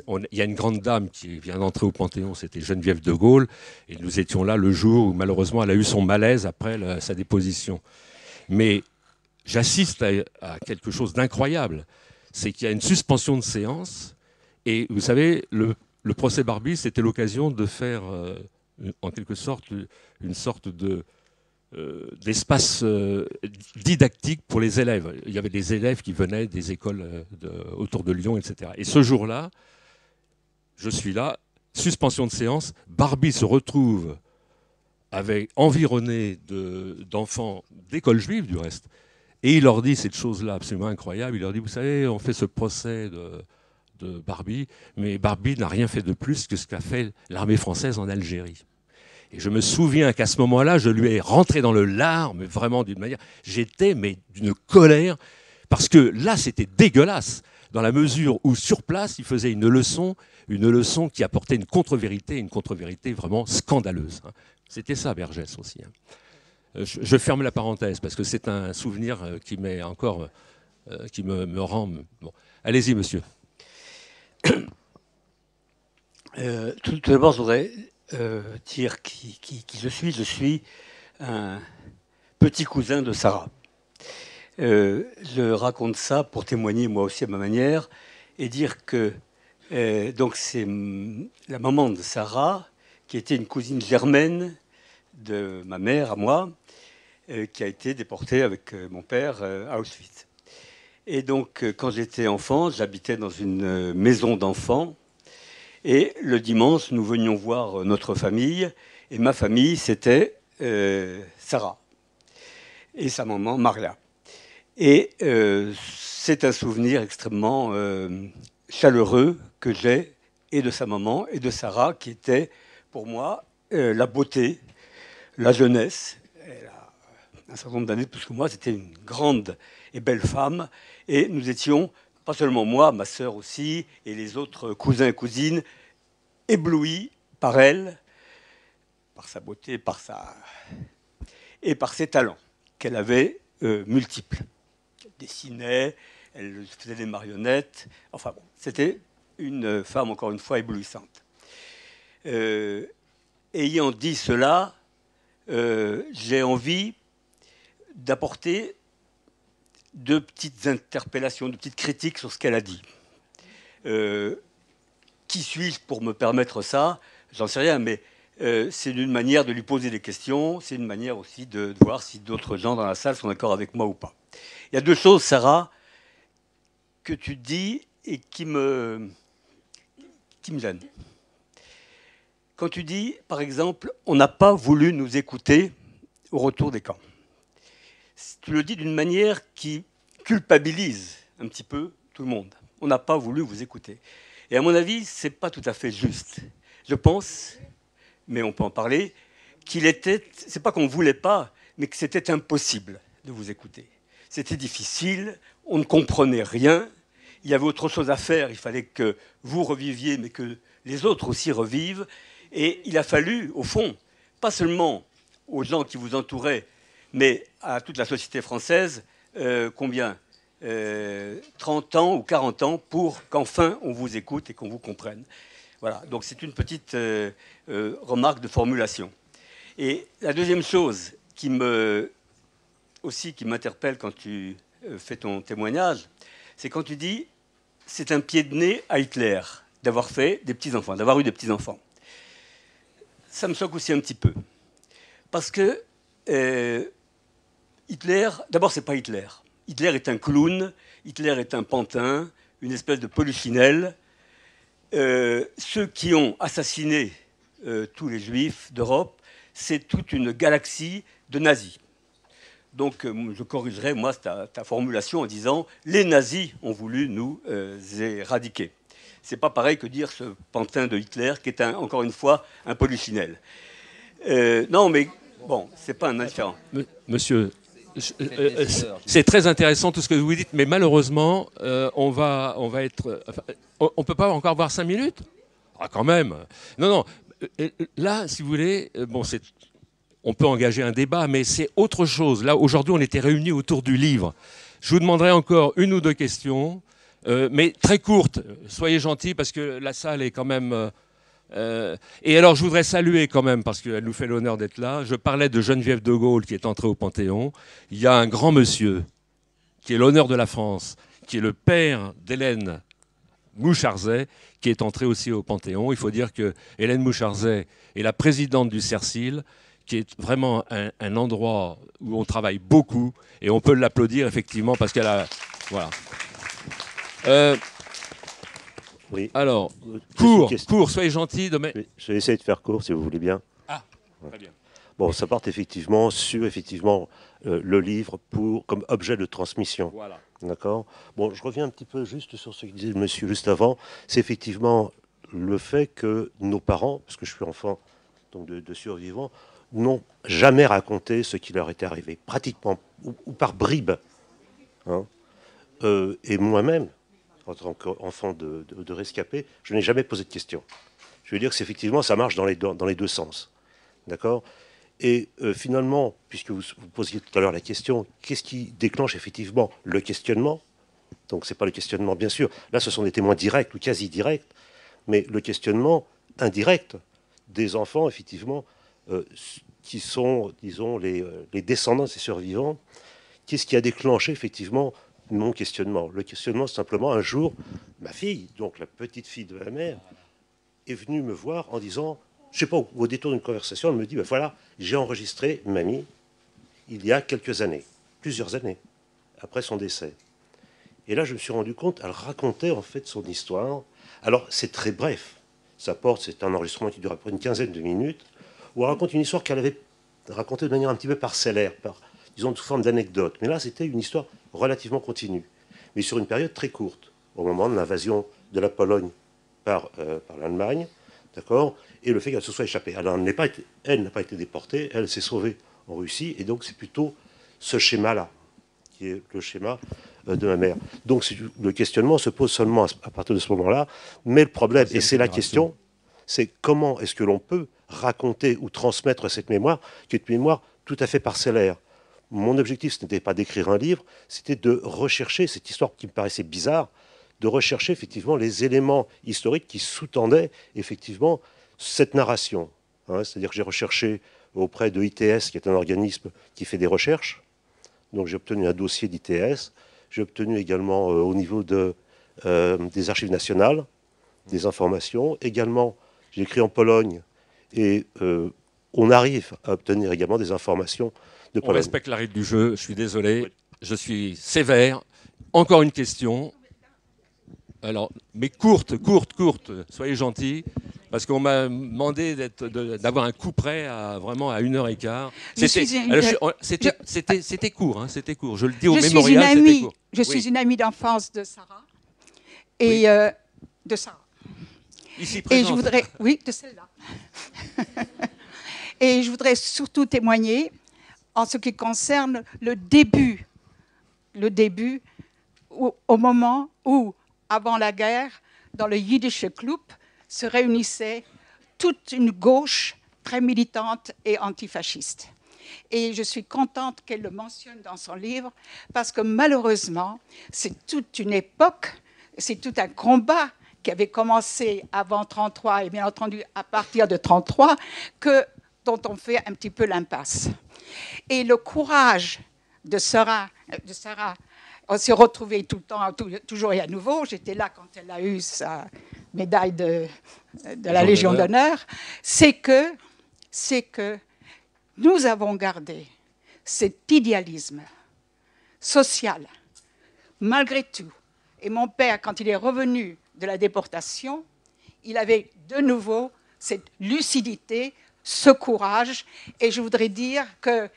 on, il y a une grande dame qui vient d'entrer au Panthéon, c'était Geneviève de Gaulle. Et nous étions là le jour où, malheureusement, elle a eu son malaise après la, sa déposition. Mais j'assiste à, à quelque chose d'incroyable. C'est qu'il y a une suspension de séance. Et vous savez, le, le procès Barbie, c'était l'occasion de faire, euh, en quelque sorte, une sorte de, euh, d'espace euh, didactique pour les élèves. Il y avait des élèves qui venaient des écoles de, autour de Lyon, et cetera. Et ce jour-là, je suis là, suspension de séance, Barbie se retrouve avec, environné de, d'enfants d'écoles juives, du reste. Et il leur dit cette chose-là absolument incroyable. Il leur dit, vous savez, on fait ce procès de, de Barbie, mais Barbie n'a rien fait de plus que ce qu'a fait l'armée française en Algérie. Et je me souviens qu'à ce moment-là, je lui ai rentré dans le lard, mais vraiment d'une manière... J'étais, mais d'une colère, parce que là, c'était dégueulasse, dans la mesure où, sur place, il faisait une leçon, une leçon qui apportait une contre-vérité, une contre-vérité vraiment scandaleuse. C'était ça, Vergès, aussi. Je ferme la parenthèse parce que c'est un souvenir qui m'est encore euh, qui me, me rend... Bon. Allez-y, monsieur. Euh, tout, tout d'abord, je voudrais euh, dire qui, qui, qui je suis. Je suis un petit cousin de Sarah. Euh, je raconte ça pour témoigner moi aussi à ma manière et dire que euh, donc c'est la maman de Sarah qui était une cousine germaine de ma mère à moi, euh, qui a été déportée avec euh, mon père euh, à Auschwitz. Et donc euh, quand j'étais enfant, j'habitais dans une maison d'enfants et le dimanche nous venions voir notre famille et ma famille c'était euh, Sarah et sa maman Marla. Et euh, c'est un souvenir extrêmement euh, chaleureux que j'ai, et de sa maman, et de Sarah, qui était pour moi euh, la beauté, la jeunesse. Elle a un certain nombre d'années plus que moi, c'était une grande et belle femme. Et nous étions, pas seulement moi, ma sœur aussi, et les autres cousins et cousines, éblouis par elle, par sa beauté, par sa... et par ses talents qu'elle avait euh, multiples. Dessinait, elle faisait des marionnettes. Enfin bon, c'était une femme, encore une fois, éblouissante. Euh, ayant dit cela, euh, j'ai envie d'apporter deux petites interpellations, deux petites critiques sur ce qu'elle a dit. Euh, qui suis-je pour me permettre ça? J'en sais rien, mais euh, c'est une manière de lui poser des questions, c'est une manière aussi de, de voir si d'autres gens dans la salle sont d'accord avec moi ou pas. Il y a deux choses, Sarah, que tu dis et qui me, qui me gênent. Quand tu dis, par exemple, on n'a pas voulu nous écouter au retour des camps. Tu le dis d'une manière qui culpabilise un petit peu tout le monde. On n'a pas voulu vous écouter. Et à mon avis, ce n'est pas tout à fait juste. Je pense, mais on peut en parler, qu'il était, c'est pas qu'on ne voulait pas, mais que c'était impossible de vous écouter. C'était difficile, on ne comprenait rien, il y avait autre chose à faire, il fallait que vous reviviez, mais que les autres aussi revivent. Et il a fallu, au fond, pas seulement aux gens qui vous entouraient, mais à toute la société française, euh, combien euh, trente ans ou quarante ans pour qu'enfin on vous écoute et qu'on vous comprenne. Voilà, donc c'est une petite euh, euh, remarque de formulation. Et la deuxième chose qui me... aussi qui m'interpelle quand tu fais ton témoignage, c'est quand tu dis c'est un pied de nez à Hitler d'avoir fait des petits-enfants, d'avoir eu des petits-enfants. Ça me choque aussi un petit peu. Parce que euh, Hitler, d'abord, c'est pas Hitler. Hitler est un clown, Hitler est un pantin, une espèce de polichinelle. Euh, ceux qui ont assassiné euh, tous les Juifs d'Europe, c'est toute une galaxie de nazis. Donc, je corrigerai, moi, ta, ta formulation en disant « les nazis ont voulu nous euh, éradiquer ». Ce n'est pas pareil que dire ce pantin de Hitler qui est, un, encore une fois, un polichinelle. Euh, non, mais bon, ce n'est pas un indifférent. Monsieur, euh, c'est très intéressant tout ce que vous dites, mais malheureusement, euh, on va, on va être... Enfin, on ne peut pas encore voir cinq minutes? Ah, quand même. Non, non. Là, si vous voulez, bon, c'est... On peut engager un débat, mais c'est autre chose. Là, aujourd'hui, on était réunis autour du livre. Je vous demanderai encore une ou deux questions, euh, mais très courtes. Soyez gentils, parce que la salle est quand même... Euh... Et alors, je voudrais saluer quand même, parce qu'elle nous fait l'honneur d'être là. Je parlais de Geneviève de Gaulle, qui est entrée au Panthéon. Il y a un grand monsieur, qui est l'honneur de la France, qui est le père d'Hélène Boucher, qui est entrée aussi au Panthéon. Il faut dire que Hélène Boucher est la présidente du CERCIL, qui est vraiment un, un endroit où on travaille beaucoup, et on peut l'applaudir, effectivement, parce qu'elle a... Voilà. Euh, oui. Alors, court, court, soyez gentil. Demain... Je vais essayer de faire court, si vous voulez bien. Ah, très bien. Bon, ça part effectivement sur effectivement, euh, le livre pour, comme objet de transmission. Voilà. D'accord. Bon, je reviens un petit peu juste sur ce que disait le monsieur juste avant. C'est effectivement le fait que nos parents, parce que je suis enfant donc de, de survivants, n'ont jamais raconté ce qui leur était arrivé, pratiquement, ou, ou par bribes. Hein. Euh, et moi-même, en tant qu'enfant de, de, de rescapé, je n'ai jamais posé de questions. Je veux dire que c'est effectivement, ça marche dans les, dans les deux sens. D'accord. Et euh, finalement, puisque vous, vous posiez tout à l'heure la question, qu'est-ce qui déclenche effectivement le questionnement, Donc ce n'est pas le questionnement, bien sûr. Là, ce sont des témoins directs ou quasi directs, mais le questionnement indirect des enfants, effectivement, euh, qui sont, disons, les, les descendants de ces survivants. Qu'est-ce qui a déclenché, effectivement, mon questionnement? Le questionnement, c'est simplement, un jour, ma fille, donc la petite fille de ma mère, est venue me voir en disant, je ne sais pas, au détour d'une conversation, elle me dit, ben voilà, j'ai enregistré mamie il y a quelques années, plusieurs années, après son décès. Et là, je me suis rendu compte, elle racontait en fait son histoire. Alors, c'est très bref. Ça porte, c'est un enregistrement qui dure à peu près une quinzaine de minutes, où elle raconte une histoire qu'elle avait racontée de manière un petit peu parcellaire, par, disons, sous forme d'anecdote. Mais là, c'était une histoire relativement continue, mais sur une période très courte, au moment de l'invasion de la Pologne par, euh, par l'Allemagne, d'accord, et le fait qu'elle se soit échappée. Alors, elle n'a pas été, elle n'a pas été déportée, elle s'est sauvée en Russie, et donc c'est plutôt ce schéma-là, qui est le schéma de ma mère. Donc le questionnement se pose seulement à partir de ce moment-là, mais le problème, et c'est la question, c'est comment est-ce que l'on peut raconter ou transmettre cette mémoire, qui est une mémoire tout à fait parcellaire. Mon objectif, ce n'était pas d'écrire un livre, c'était de rechercher cette histoire qui me paraissait bizarre, de rechercher effectivement les éléments historiques qui sous-tendaient effectivement cette narration. Hein, c'est-à-dire que j'ai recherché auprès de I T S, qui est un organisme qui fait des recherches. Donc j'ai obtenu un dossier d'I T S. J'ai obtenu également euh, au niveau de, euh, des archives nationales des informations. Également, j'ai écrit en Pologne et euh, on arrive à obtenir également des informations de Pologne. On respecte la règle du jeu, je suis désolé, oui. Je suis sévère. Encore une question. Alors, mais courte, courte, courte, soyez gentils, parce qu'on m'a demandé d'être, de, d'avoir un coup près à, vraiment à une heure et quart. C'était, une... alors, c'était, c'était, c'était court, hein, c'était court. Je le dis au je mémorial, suis une amie, c'était court. Je oui. suis une amie d'enfance de Sarah, et oui. euh, de Sarah. Ici présente. Et je voudrais, oui, de celle-là. Et je voudrais surtout témoigner en ce qui concerne le début, le début où, au moment où, avant la guerre, dans le Yiddish Club, se réunissait toute une gauche très militante et antifasciste. Et je suis contente qu'elle le mentionne dans son livre, parce que malheureusement, c'est toute une époque, c'est tout un combat qui avait commencé avant mille neuf cent trente-trois, et bien entendu à partir de mille neuf cent trente-trois, que, dont on fait un petit peu l'impasse. Et le courage de Sarah, de Sarah on s'est retrouvés tout le temps, toujours et à nouveau. J'étais là quand elle a eu sa médaille de, de la Légion d'honneur. C'est que, c'est que nous avons gardé cet idéalisme social, malgré tout. Et mon père, quand il est revenu de la déportation, il avait de nouveau cette lucidité, ce courage. Et je voudrais dire que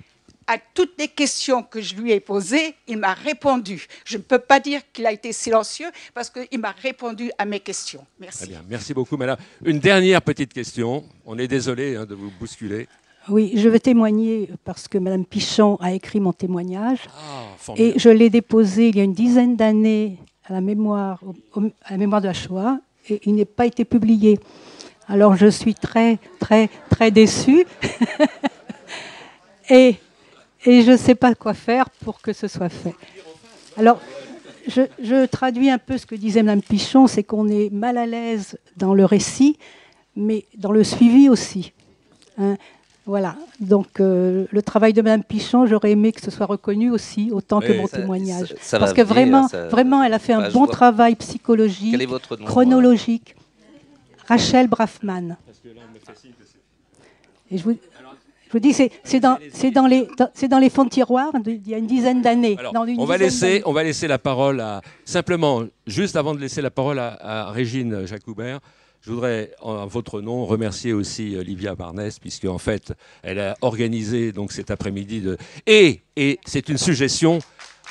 à toutes les questions que je lui ai posées, il m'a répondu. Je ne peux pas dire qu'il a été silencieux, parce qu'il m'a répondu à mes questions. Merci. Bien, merci beaucoup, madame. Une dernière petite question. On est désolé hein, de vous bousculer. Oui, je veux témoigner parce que madame Pichon a écrit mon témoignage. Ah, et je l'ai déposé il y a une dizaine d'années à la mémoire, à la mémoire de la Shoah, et il n'a pas été publié. Alors je suis très, très, très déçue. et... Et je ne sais pas quoi faire pour que ce soit fait. Alors, je, je traduis un peu ce que disait madame Pichon, c'est qu'on est mal à l'aise dans le récit, mais dans le suivi aussi. Hein, voilà. Donc, euh, le travail de madame Pichon, j'aurais aimé que ce soit reconnu aussi, autant oui, que mon ça, témoignage. Ça, ça Parce que venir, vraiment, ça... vraiment, elle a fait bah, un bon vois... travail psychologique, nom, chronologique. Hein. Rachel Brafman. Et je vous... Alors, je vous dis, c'est, c'est, dans, c'est, dans les, c'est dans les fonds de tiroir d'il y a une dizaine d'années. Alors, dans une on, va laisser, on va laisser la parole à... Simplement, juste avant de laisser la parole à, à Régine Skorka-Jakubert, je voudrais, en votre nom, remercier aussi Livia Barnès, puisque en fait, elle a organisé donc, cet après-midi de... Et, et c'est une suggestion,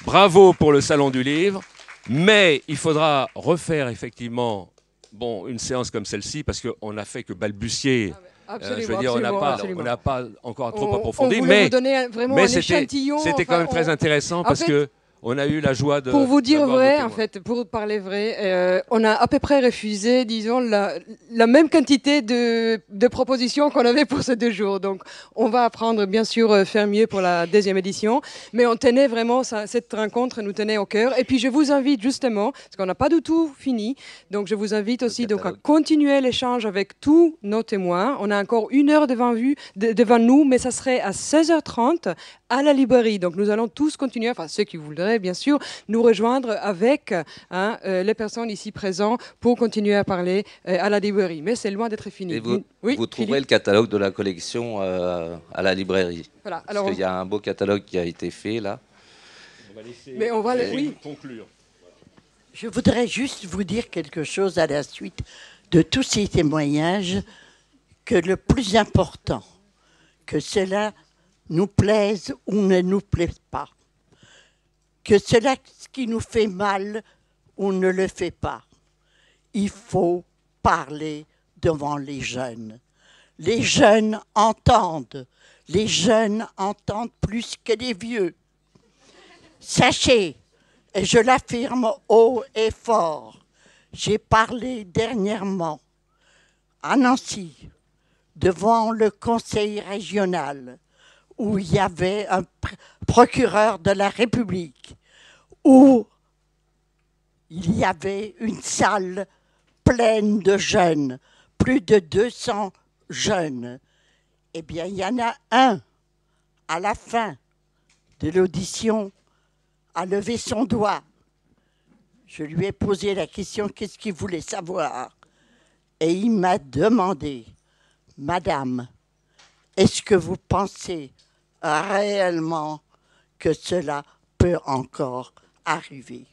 bravo pour le Salon du Livre, mais il faudra refaire effectivement bon, une séance comme celle-ci, parce qu'on n'a fait que balbutier... Euh, je veux dire, on n'a pas, on n'a pas encore trop on, approfondi, on mais, vous donner un, mais un c'était, c'était quand même très intéressant parce fait, que On a eu la joie de... Pour vous dire vrai, en fait, pour parler vrai, euh, on a à peu près refusé, disons, la, la même quantité de, de propositions qu'on avait pour ces deux jours. Donc, on va apprendre, bien sûr, faire mieux pour la deuxième édition. Mais on tenait vraiment, ça, cette rencontre nous tenait au cœur. Et puis, je vous invite, justement, parce qu'on n'a pas du tout fini, donc je vous invite aussi donc, à continuer l'échange avec tous nos témoins. On a encore une heure devant, vous, de, devant nous, mais ça serait à seize heures trente à la librairie. Donc, nous allons tous continuer, enfin, ceux qui voudraient, bien sûr, nous rejoindre avec hein, euh, les personnes ici présentes pour continuer à parler euh, à la librairie. Mais c'est loin d'être fini. Et vous, oui, vous trouverez Philippe. Le catalogue de la collection euh, à la librairie. Voilà, alors parce qu'il on... y a un beau catalogue qui a été fait là. On va laisser Mais on va les... oui. conclure. Voilà. Je voudrais juste vous dire quelque chose à la suite de tous ces témoignages, que le plus important, que cela nous plaise ou ne nous plaise pas, que cela qui nous fait mal, on ne le fait pas. Il faut parler devant les jeunes. Les jeunes entendent. Les jeunes entendent plus que les vieux. Sachez, et je l'affirme haut et fort, j'ai parlé dernièrement à Nancy, devant le conseil régional, où il y avait un procureur de la République, où il y avait une salle pleine de jeunes, plus de deux cents jeunes. Eh bien, il y en a un, à la fin de l'audition, a levé son doigt. Je lui ai posé la question, qu'est-ce qu'il voulait savoir? Et il m'a demandé, « Madame, est-ce que vous pensez réellement que cela peut encore arriver ?